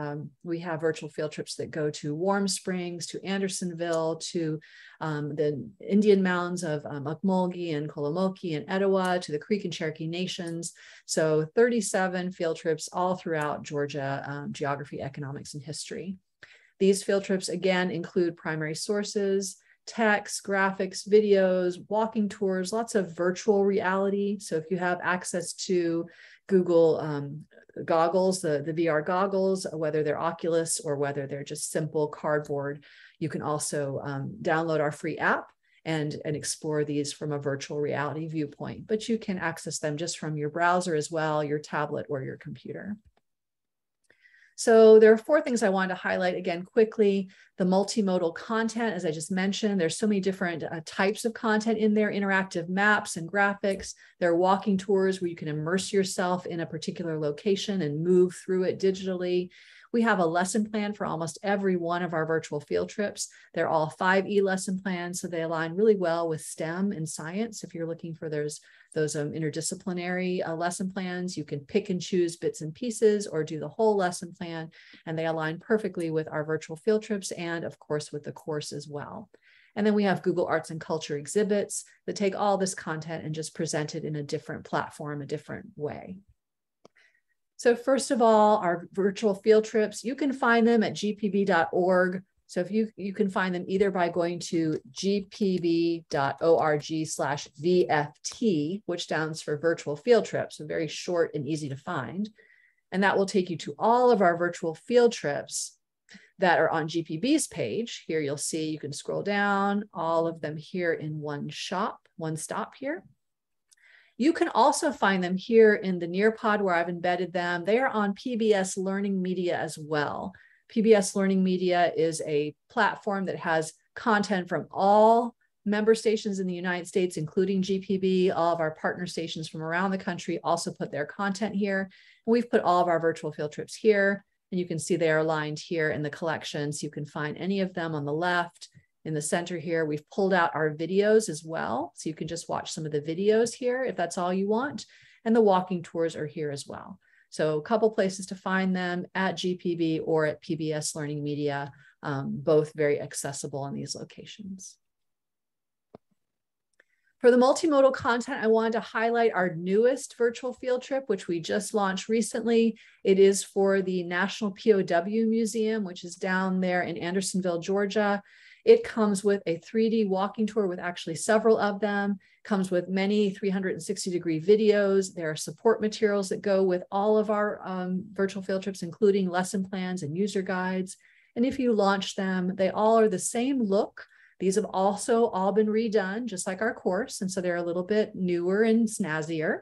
virtual field trips that go to Warm Springs, to Andersonville, to the Indian mounds of Upmulgee and Kolomoki and Etowah, to the Creek and Cherokee Nations. So 37 field trips all throughout Georgia, geography, economics, and history. These field trips, again, include primary sources, text, graphics, videos, walking tours, lots of virtual reality. So if you have access to Google goggles, the VR goggles, whether they're Oculus or whether they're just simple cardboard, you can also download our free app and explore these from a virtual reality viewpoint. But you can access them just from your browser as well, your tablet or your computer. So there are four things I wanted to highlight again quickly. The multimodal content, as I just mentioned, there's so many different types of content in there, interactive maps and graphics. There are walking tours where you can immerse yourself in a particular location and move through it digitally. We have a lesson plan for almost every one of our virtual field trips. They're all 5E lesson plans, so they align really well with STEM and science. If you're looking for those interdisciplinary lesson plans. You can pick and choose bits and pieces or do the whole lesson plan, and they align perfectly with our virtual field trips and of course with the course as well. And then we have Google Arts and Culture exhibits that take all this content and just present it in a different platform, a different way. So first of all, our virtual field trips, you can find them at gpb.org. So if you can find them either by going to gpb.org/VFT, which stands for virtual field trips, so very short and easy to find. And that will take you to all of our virtual field trips. that are on GPB's page. Here you'll see, you can scroll down, all of them here in one shop, one stop here. You can also find them here in the Nearpod where I've embedded them. They are on PBS Learning Media as well. PBS Learning Media is a platform that has content from all member stations in the United States, including GPB. All of our partner stations from around the country also put their content here. And we've put all of our virtual field trips here. And you can see they are aligned here in the collections. You can find any of them on the left. In the center here, we've pulled out our videos as well. So you can just watch some of the videos here if that's all you want. And the walking tours are here as well. So a couple places to find them at GPB or at PBS Learning Media, both very accessible in these locations. For the multimodal content, I wanted to highlight our newest virtual field trip, which we just launched recently. It is for the National POW Museum, which is down there in Andersonville, Georgia. It comes with a 3D walking tour with actually several of them, comes with many 360-degree videos. There are support materials that go with all of our virtual field trips, including lesson plans and user guides. And if you launch them, they all are the same look. These have also all been redone, just like our course. And so they're a little bit newer and snazzier.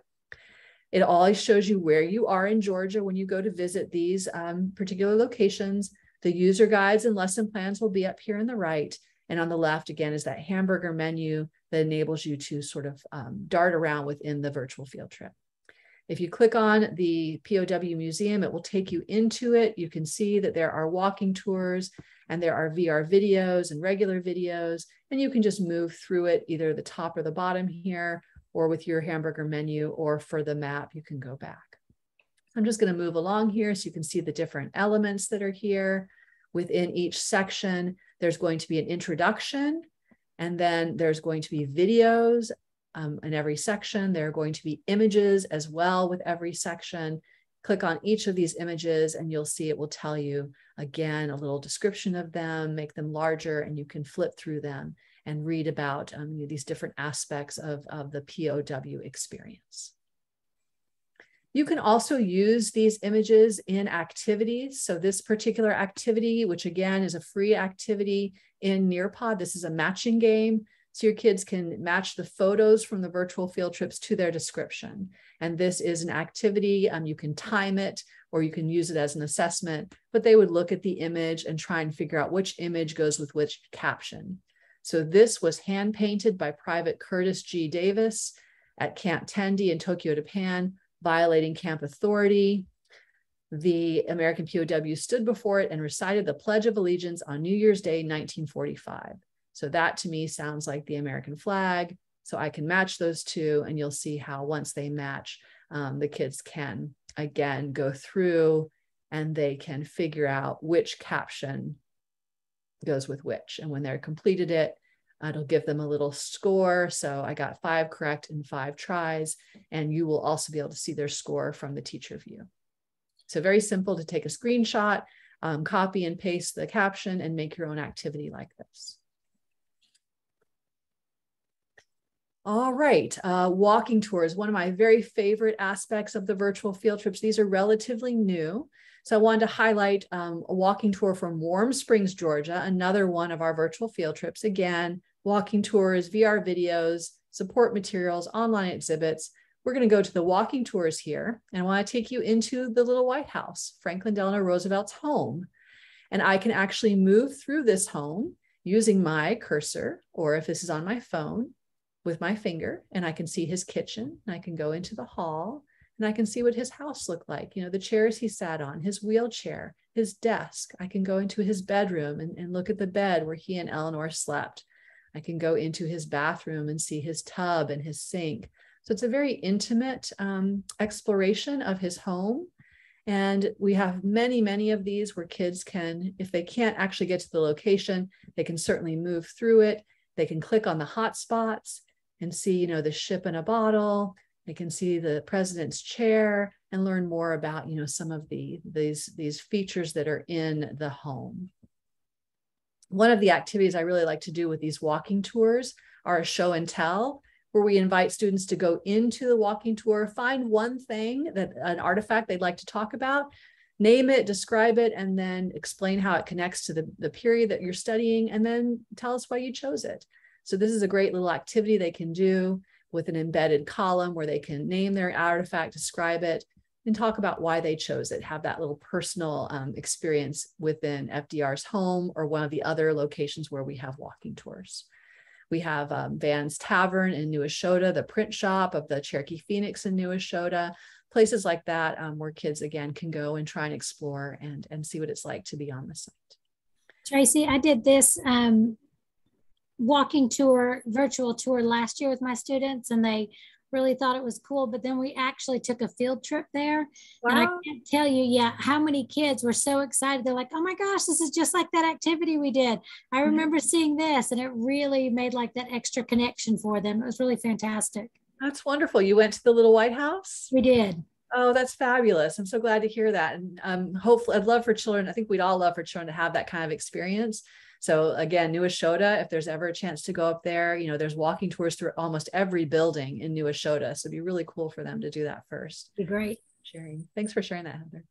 It always shows you where you are in Georgia when you go to visit these particular locations. The user guides and lesson plans will be up here on the right. And on the left, again, is that hamburger menu that enables you to sort of dart around within the virtual field trip. If you click on the POW Museum, it will take you into it. You can see that there are walking tours and there are VR videos and regular videos, and you can just move through it, either the top or the bottom here, or with your hamburger menu, or for the map, you can go back. I'm just going to move along here so you can see the different elements that are here. Within each section, there's going to be an introduction, and then there's going to be videos in every section. There are going to be images as well with every section. Click on each of these images and you'll see it will tell you, again, a little description of them, make them larger, and you can flip through them and read about these different aspects of the POW experience. You can also use these images in activities. So this particular activity, which again is a free activity in Nearpod, this is a matching game. So your kids can match the photos from the virtual field trips to their description. And this is an activity, you can time it or you can use it as an assessment, but they would look at the image and try and figure out which image goes with which caption. So this was hand painted by Private Curtis G. Davis at Camp Tendy in Tokyo, Japan, violating camp authority. The American POW stood before it and recited the Pledge of Allegiance on New Year's Day, 1945. So that to me sounds like the American flag. So I can match those two, and you'll see how once they match, the kids can again go through and they can figure out which caption goes with which. And when they're completed it, it'll give them a little score. So I got 5 correct in 5 tries, and you will also be able to see their score from the teacher view. So very simple to take a screenshot, copy and paste the caption, and make your own activity like this. All right, walking tours, one of my very favorite aspects of the virtual field trips. These are relatively new. So I wanted to highlight a walking tour from Warm Springs, Georgia, another one of our virtual field trips. Again, walking tours, VR videos, support materials, online exhibits. We're going to go to the walking tours here, and I want to take you into the Little White House, Franklin Delano Roosevelt's home. And I can actually move through this home using my cursor, or if this is on my phone, with my finger, and I can see his kitchen, and I can go into the hall, and I can see what his house looked like, you know, the chairs he sat on, his wheelchair, his desk. I can go into his bedroom and look at the bed where he and Eleanor slept. I can go into his bathroom and see his tub and his sink. So it's a very intimate exploration of his home. And we have many, many of these where kids can, if they can't actually get to the location, they can certainly move through it. They can click on the hot spots and see, you know, the ship in a bottle. They can see the president's chair and learn more about, you know, some of these features that are in the home. One of the activities I really like to do with these walking tours are a show and tell, where we invite students to go into the walking tour, find one thing, that an artifact they'd like to talk about, name it, describe it, and then explain how it connects to the period that you're studying, and then tell us why you chose it. So this is a great little activity they can do with an embedded column where they can name their artifact, describe it, and talk about why they chose it, have that little personal experience within FDR's home or one of the other locations where we have walking tours. We have Van's Tavern in New Echota, the print shop of the Cherokee Phoenix in New Echota, places like that where kids, again, can go and try and explore and see what it's like to be on the site. Tracy, I did this walking tour, virtual tour last year with my students, and they really thought it was cool, but then we actually took a field trip there. Wow. And I can't tell you how many kids were so excited. They're like, oh my gosh, this is just like that activity we did. I remember seeing this, and it really made like that extra connection for them. It was really fantastic. That's wonderful. You went to the Little White House? We did. Oh, that's fabulous. I'm so glad to hear that. And hopefully, I'd love for children, I think we'd all love for children to have that kind of experience. So again, New Echota, if there's ever a chance to go up there, you know, there's walking tours through almost every building in New Echota. So it'd be really cool for them to do that first. It'd be great. Sharing. Thanks for sharing that, Heather.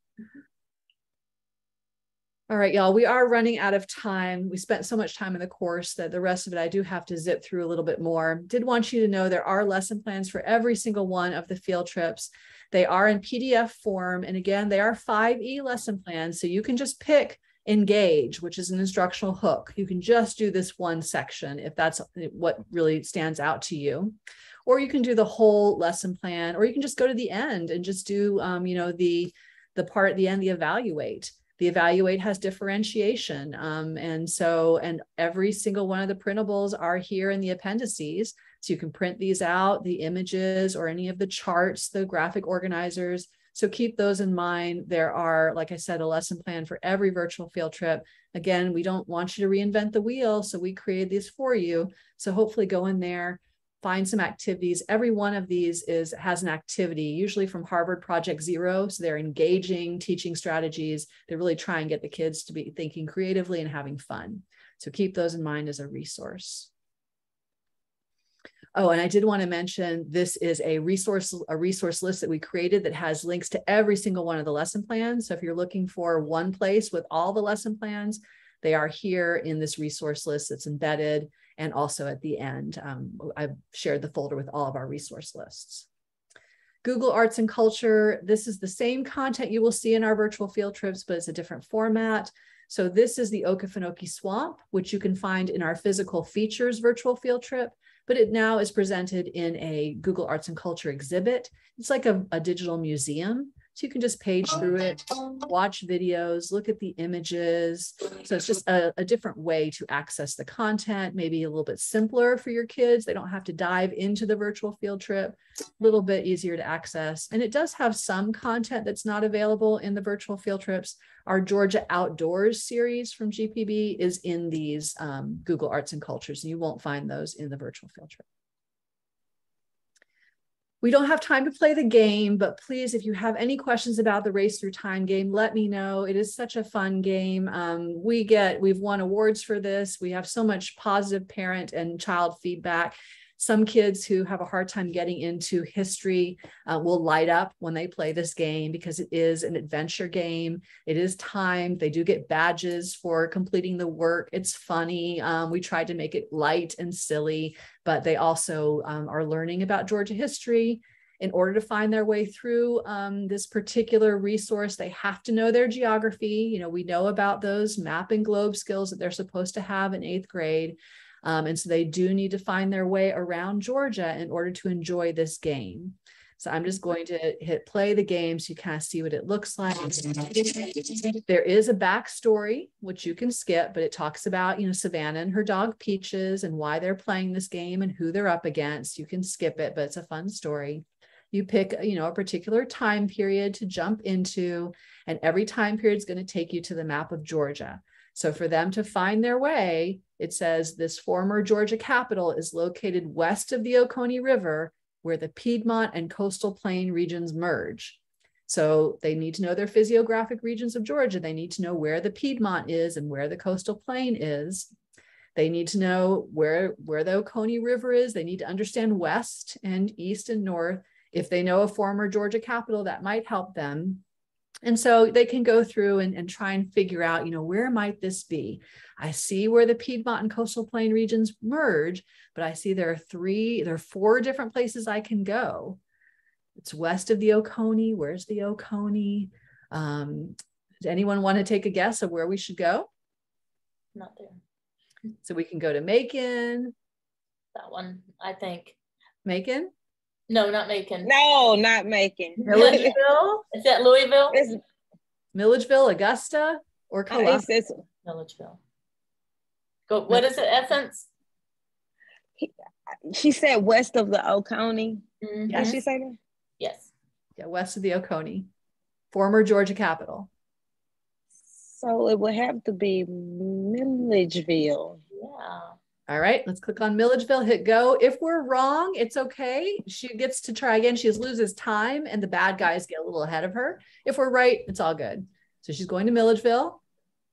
All right, y'all, we are running out of time. We spent so much time in the course that the rest of it, I do have to zip through a little bit more. Did want you to know there are lesson plans for every single one of the field trips. They are in PDF form. And again, they are 5E lesson plans. So you can just pick Engage, which is an instructional hook. You can just do this one section if that's what really stands out to you, or you can do the whole lesson plan, or you can just go to the end and just do, you know, the part at the end, the evaluate. The evaluate has differentiation, and every single one of the printables are here in the appendices, so you can print these out, the images or any of the charts, the graphic organizers. So keep those in mind. There are, like I said, a lesson plan for every virtual field trip. Again, we don't want you to reinvent the wheel, so we created these for you. So hopefully go in there, find some activities. Every one of these has an activity, usually from Harvard Project Zero. So they're engaging teaching strategies. They really try and get the kids to be thinking creatively and having fun. So keep those in mind as a resource. Oh, and I did want to mention, this is a resource list that we created that has links to every single one of the lesson plans. So if you're looking for one place with all the lesson plans, they are here in this resource list that's embedded. And also at the end, I've shared the folder with all of our resource lists. Google Arts and Culture, this is the same content you will see in our virtual field trips, but it's a different format. So this is the Okefenokee Swamp, which you can find in our physical features virtual field trip. But it now is presented in a Google Arts and Culture exhibit. It's like a digital museum. So you can just page through it, watch videos, look at the images. So it's just a different way to access the content, maybe a little bit simpler for your kids. They don't have to dive into the virtual field trip, a little bit easier to access. And it does have some content that's not available in the virtual field trips. Our Georgia Outdoors series from GPB is in these Google Arts and Cultures, and you won't find those in the virtual field trip. We don't have time to play the game, but please, if you have any questions about the Race Through Time game, let me know. It is such a fun game. We've won awards for this. We have so much positive parent and child feedback. Some kids who have a hard time getting into history will light up when they play this game because it is an adventure game. It is timed. They do get badges for completing the work. It's funny. We tried to make it light and silly, but they also are learning about Georgia history. In order to find their way through this particular resource, they have to know their geography. You know, we know about those map and globe skills that they're supposed to have in 8th grade. And so they do need to find their way around Georgia in order to enjoy this game. So I'm just going to hit play the game so you kind of see what it looks like. There is a backstory, which you can skip, but it talks about, you know, Savannah and her dog Peaches and why they're playing this game and who they're up against. You can skip it, but it's a fun story. You pick, you know, a particular time period to jump into, and every time period is going to take you to the map of Georgia. So for them to find their way, it says this former Georgia capital is located west of the Oconee River, where the Piedmont and coastal plain regions merge. So they need to know their physiographic regions of Georgia. They need to know where the Piedmont is and where the coastal plain is. They need to know where the Oconee River is. They need to understand west and east and north. If they know a former Georgia capital, that might help them. And so they can go through and try and figure out, you know, where might this be? I see where the Piedmont and Coastal Plain regions merge, but I see there are four different places I can go. It's west of the Oconee. Where's the Oconee? Does anyone want to take a guess of where we should go? Not there. So we can go to Macon. That one, I think. Macon? No, not Macon. No, not Macon. Milledgeville? Is that Louisville? It's Milledgeville, Augusta, or Columbus? It's Milledgeville. Go, what is it, Essence? She said west of the Oconee. Mm-hmm. Yes. Did she say that? Yes. Yeah, west of the Oconee, former Georgia capital. So it would have to be Milledgeville. Yeah. All right, let's click on Milledgeville, hit go. If we're wrong, it's okay. She gets to try again. She loses time and the bad guys get a little ahead of her. If we're right, it's all good. So she's going to Milledgeville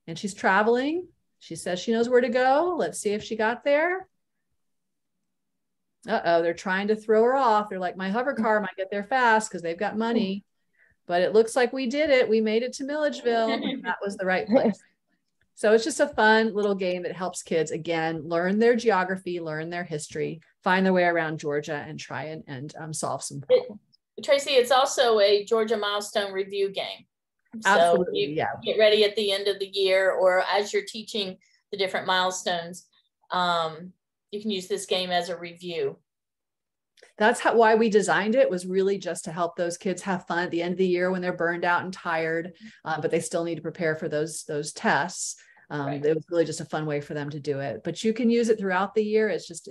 and she's traveling. She says she knows where to go. Let's see if she got there. Uh-oh, they're trying to throw her off. They're like, my hover car might get there fast because they've got money. But it looks like we did it. We made it to Milledgeville. And that was the right place. So it's just a fun little game that helps kids, again, learn their geography, learn their history, find their way around Georgia, and try and solve some problems. Tracy, it's also a Georgia milestone review game. Absolutely, so you get ready at the end of the year, or as you're teaching the different milestones, you can use this game as a review. That's why we designed it, was really just to help those kids have fun at the end of the year when they're burned out and tired, but they still need to prepare for those tests. Right. It was really just a fun way for them to do it, but you can use it throughout the year. It's just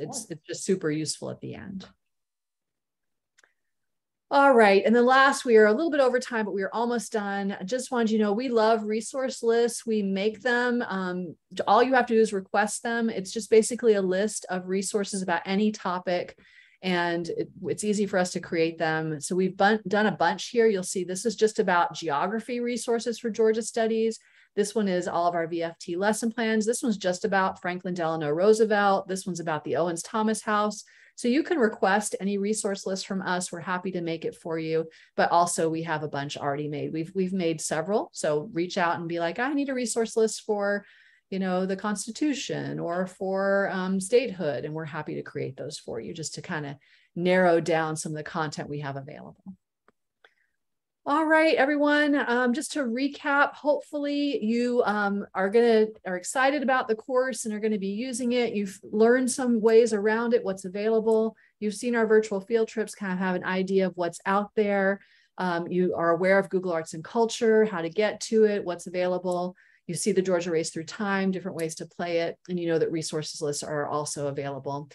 super useful at the end. All right, and then last, we are a little bit over time, but we are almost done. I just wanted you to know we love resource lists. We make them. All you have to do is request them. It's just basically a list of resources about any topic. And it's easy for us to create them. So we've done a bunch here. You'll see this is just about geography resources for Georgia Studies. This one is all of our VFT lesson plans. This one's just about Franklin Delano Roosevelt. This one's about the Owens Thomas House. So you can request any resource list from us. We're happy to make it for you. But also we have a bunch already made. We've made several. So reach out and be like, I need a resource list for, you know, the Constitution or for statehood. And we're happy to create those for you just to kind of narrow down some of the content we have available. All right, everyone, just to recap, hopefully you are excited about the course and are going to be using it. You've learned some ways around it, what's available. You've seen our virtual field trips, kind of have an idea of what's out there. You are aware of Google Arts and Culture, how to get to it, what's available. You see the Georgia Race Through Time, different ways to play it, and you know that resources lists are also available.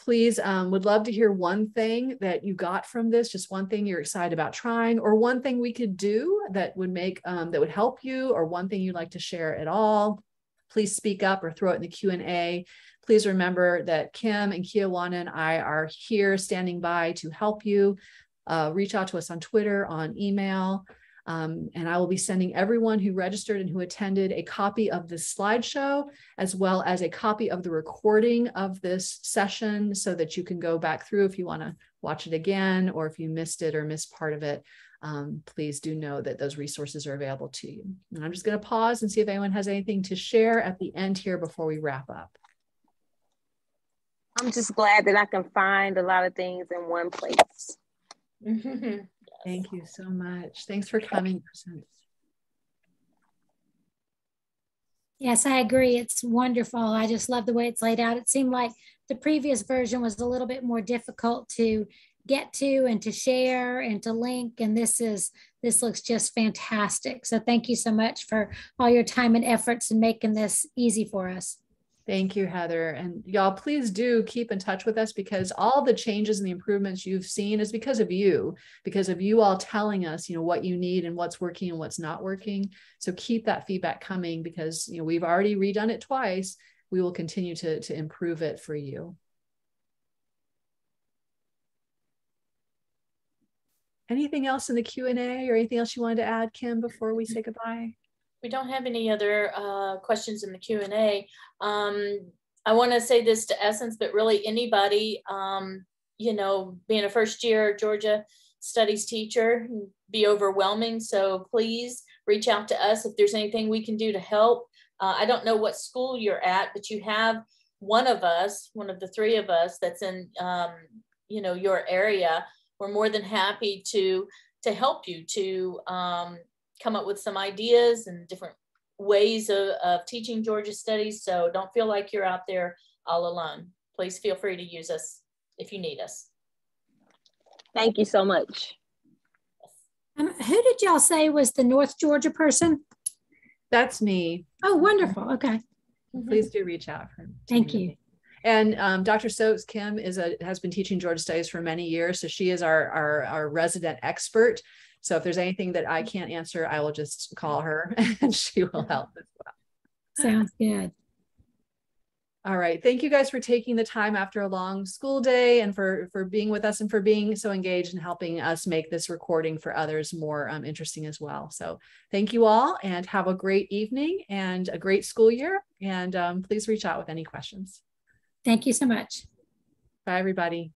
Please, would love to hear one thing that you got from this, just one thing you're excited about trying, or one thing we could do that would make, that would help you, or one thing you'd like to share at all. Please speak up or throw it in the Q&A. Please remember that Kim and Kiwana and I are here standing by to help you. Reach out to us on Twitter, on email. And I will be sending everyone who registered and who attended a copy of this slideshow, as well as a copy of the recording of this session so that you can go back through if you want to watch it again, or if you missed it or missed part of it. Please do know that those resources are available to you. And I'm just going to pause and see if anyone has anything to share at the end here before we wrap up. I'm just glad that I can find a lot of things in one place. Mm-hmm. Thank you so much. Thanks for coming. Yes, I agree. It's wonderful. I just love the way it's laid out. It seemed like the previous version was a little bit more difficult to get to and to share and to link. And this looks just fantastic. So thank you so much for all your time and efforts in making this easy for us. Thank you, Heather. And y'all, please do keep in touch with us, because all the changes and the improvements you've seen is because of you all telling us, you know, what you need and what's working and what's not working. So keep that feedback coming, because, you know, we've already redone it twice. We will continue to improve it for you. Anything else in the Q&A or anything else you wanted to add, Kim, before we say goodbye? We don't have any other questions in the Q&A. I want to say this to Essence, but really anybody, you know, being a first year Georgia studies teacher, be overwhelming. So please reach out to us if there's anything we can do to help. I don't know what school you're at, but you have one of us, one of the three of us that's in, you know, your area. We're more than happy to help you to come up with some ideas and different ways of teaching Georgia Studies. So don't feel like you're out there all alone. Please feel free to use us if you need us. Thank you so much. Who did y'all say was the North Georgia person? That's me. Oh, wonderful. Okay. Please do reach out for me. Thank you. And Dr. Stokes Kim has been teaching Georgia Studies for many years, so she is our resident expert. So if there's anything that I can't answer, I will just call her and she will help as well. Sounds good. All right, thank you guys for taking the time after a long school day and for being with us and for being so engaged and helping us make this recording for others more interesting as well. So thank you all and have a great evening and a great school year. And please reach out with any questions. Thank you so much. Bye, everybody.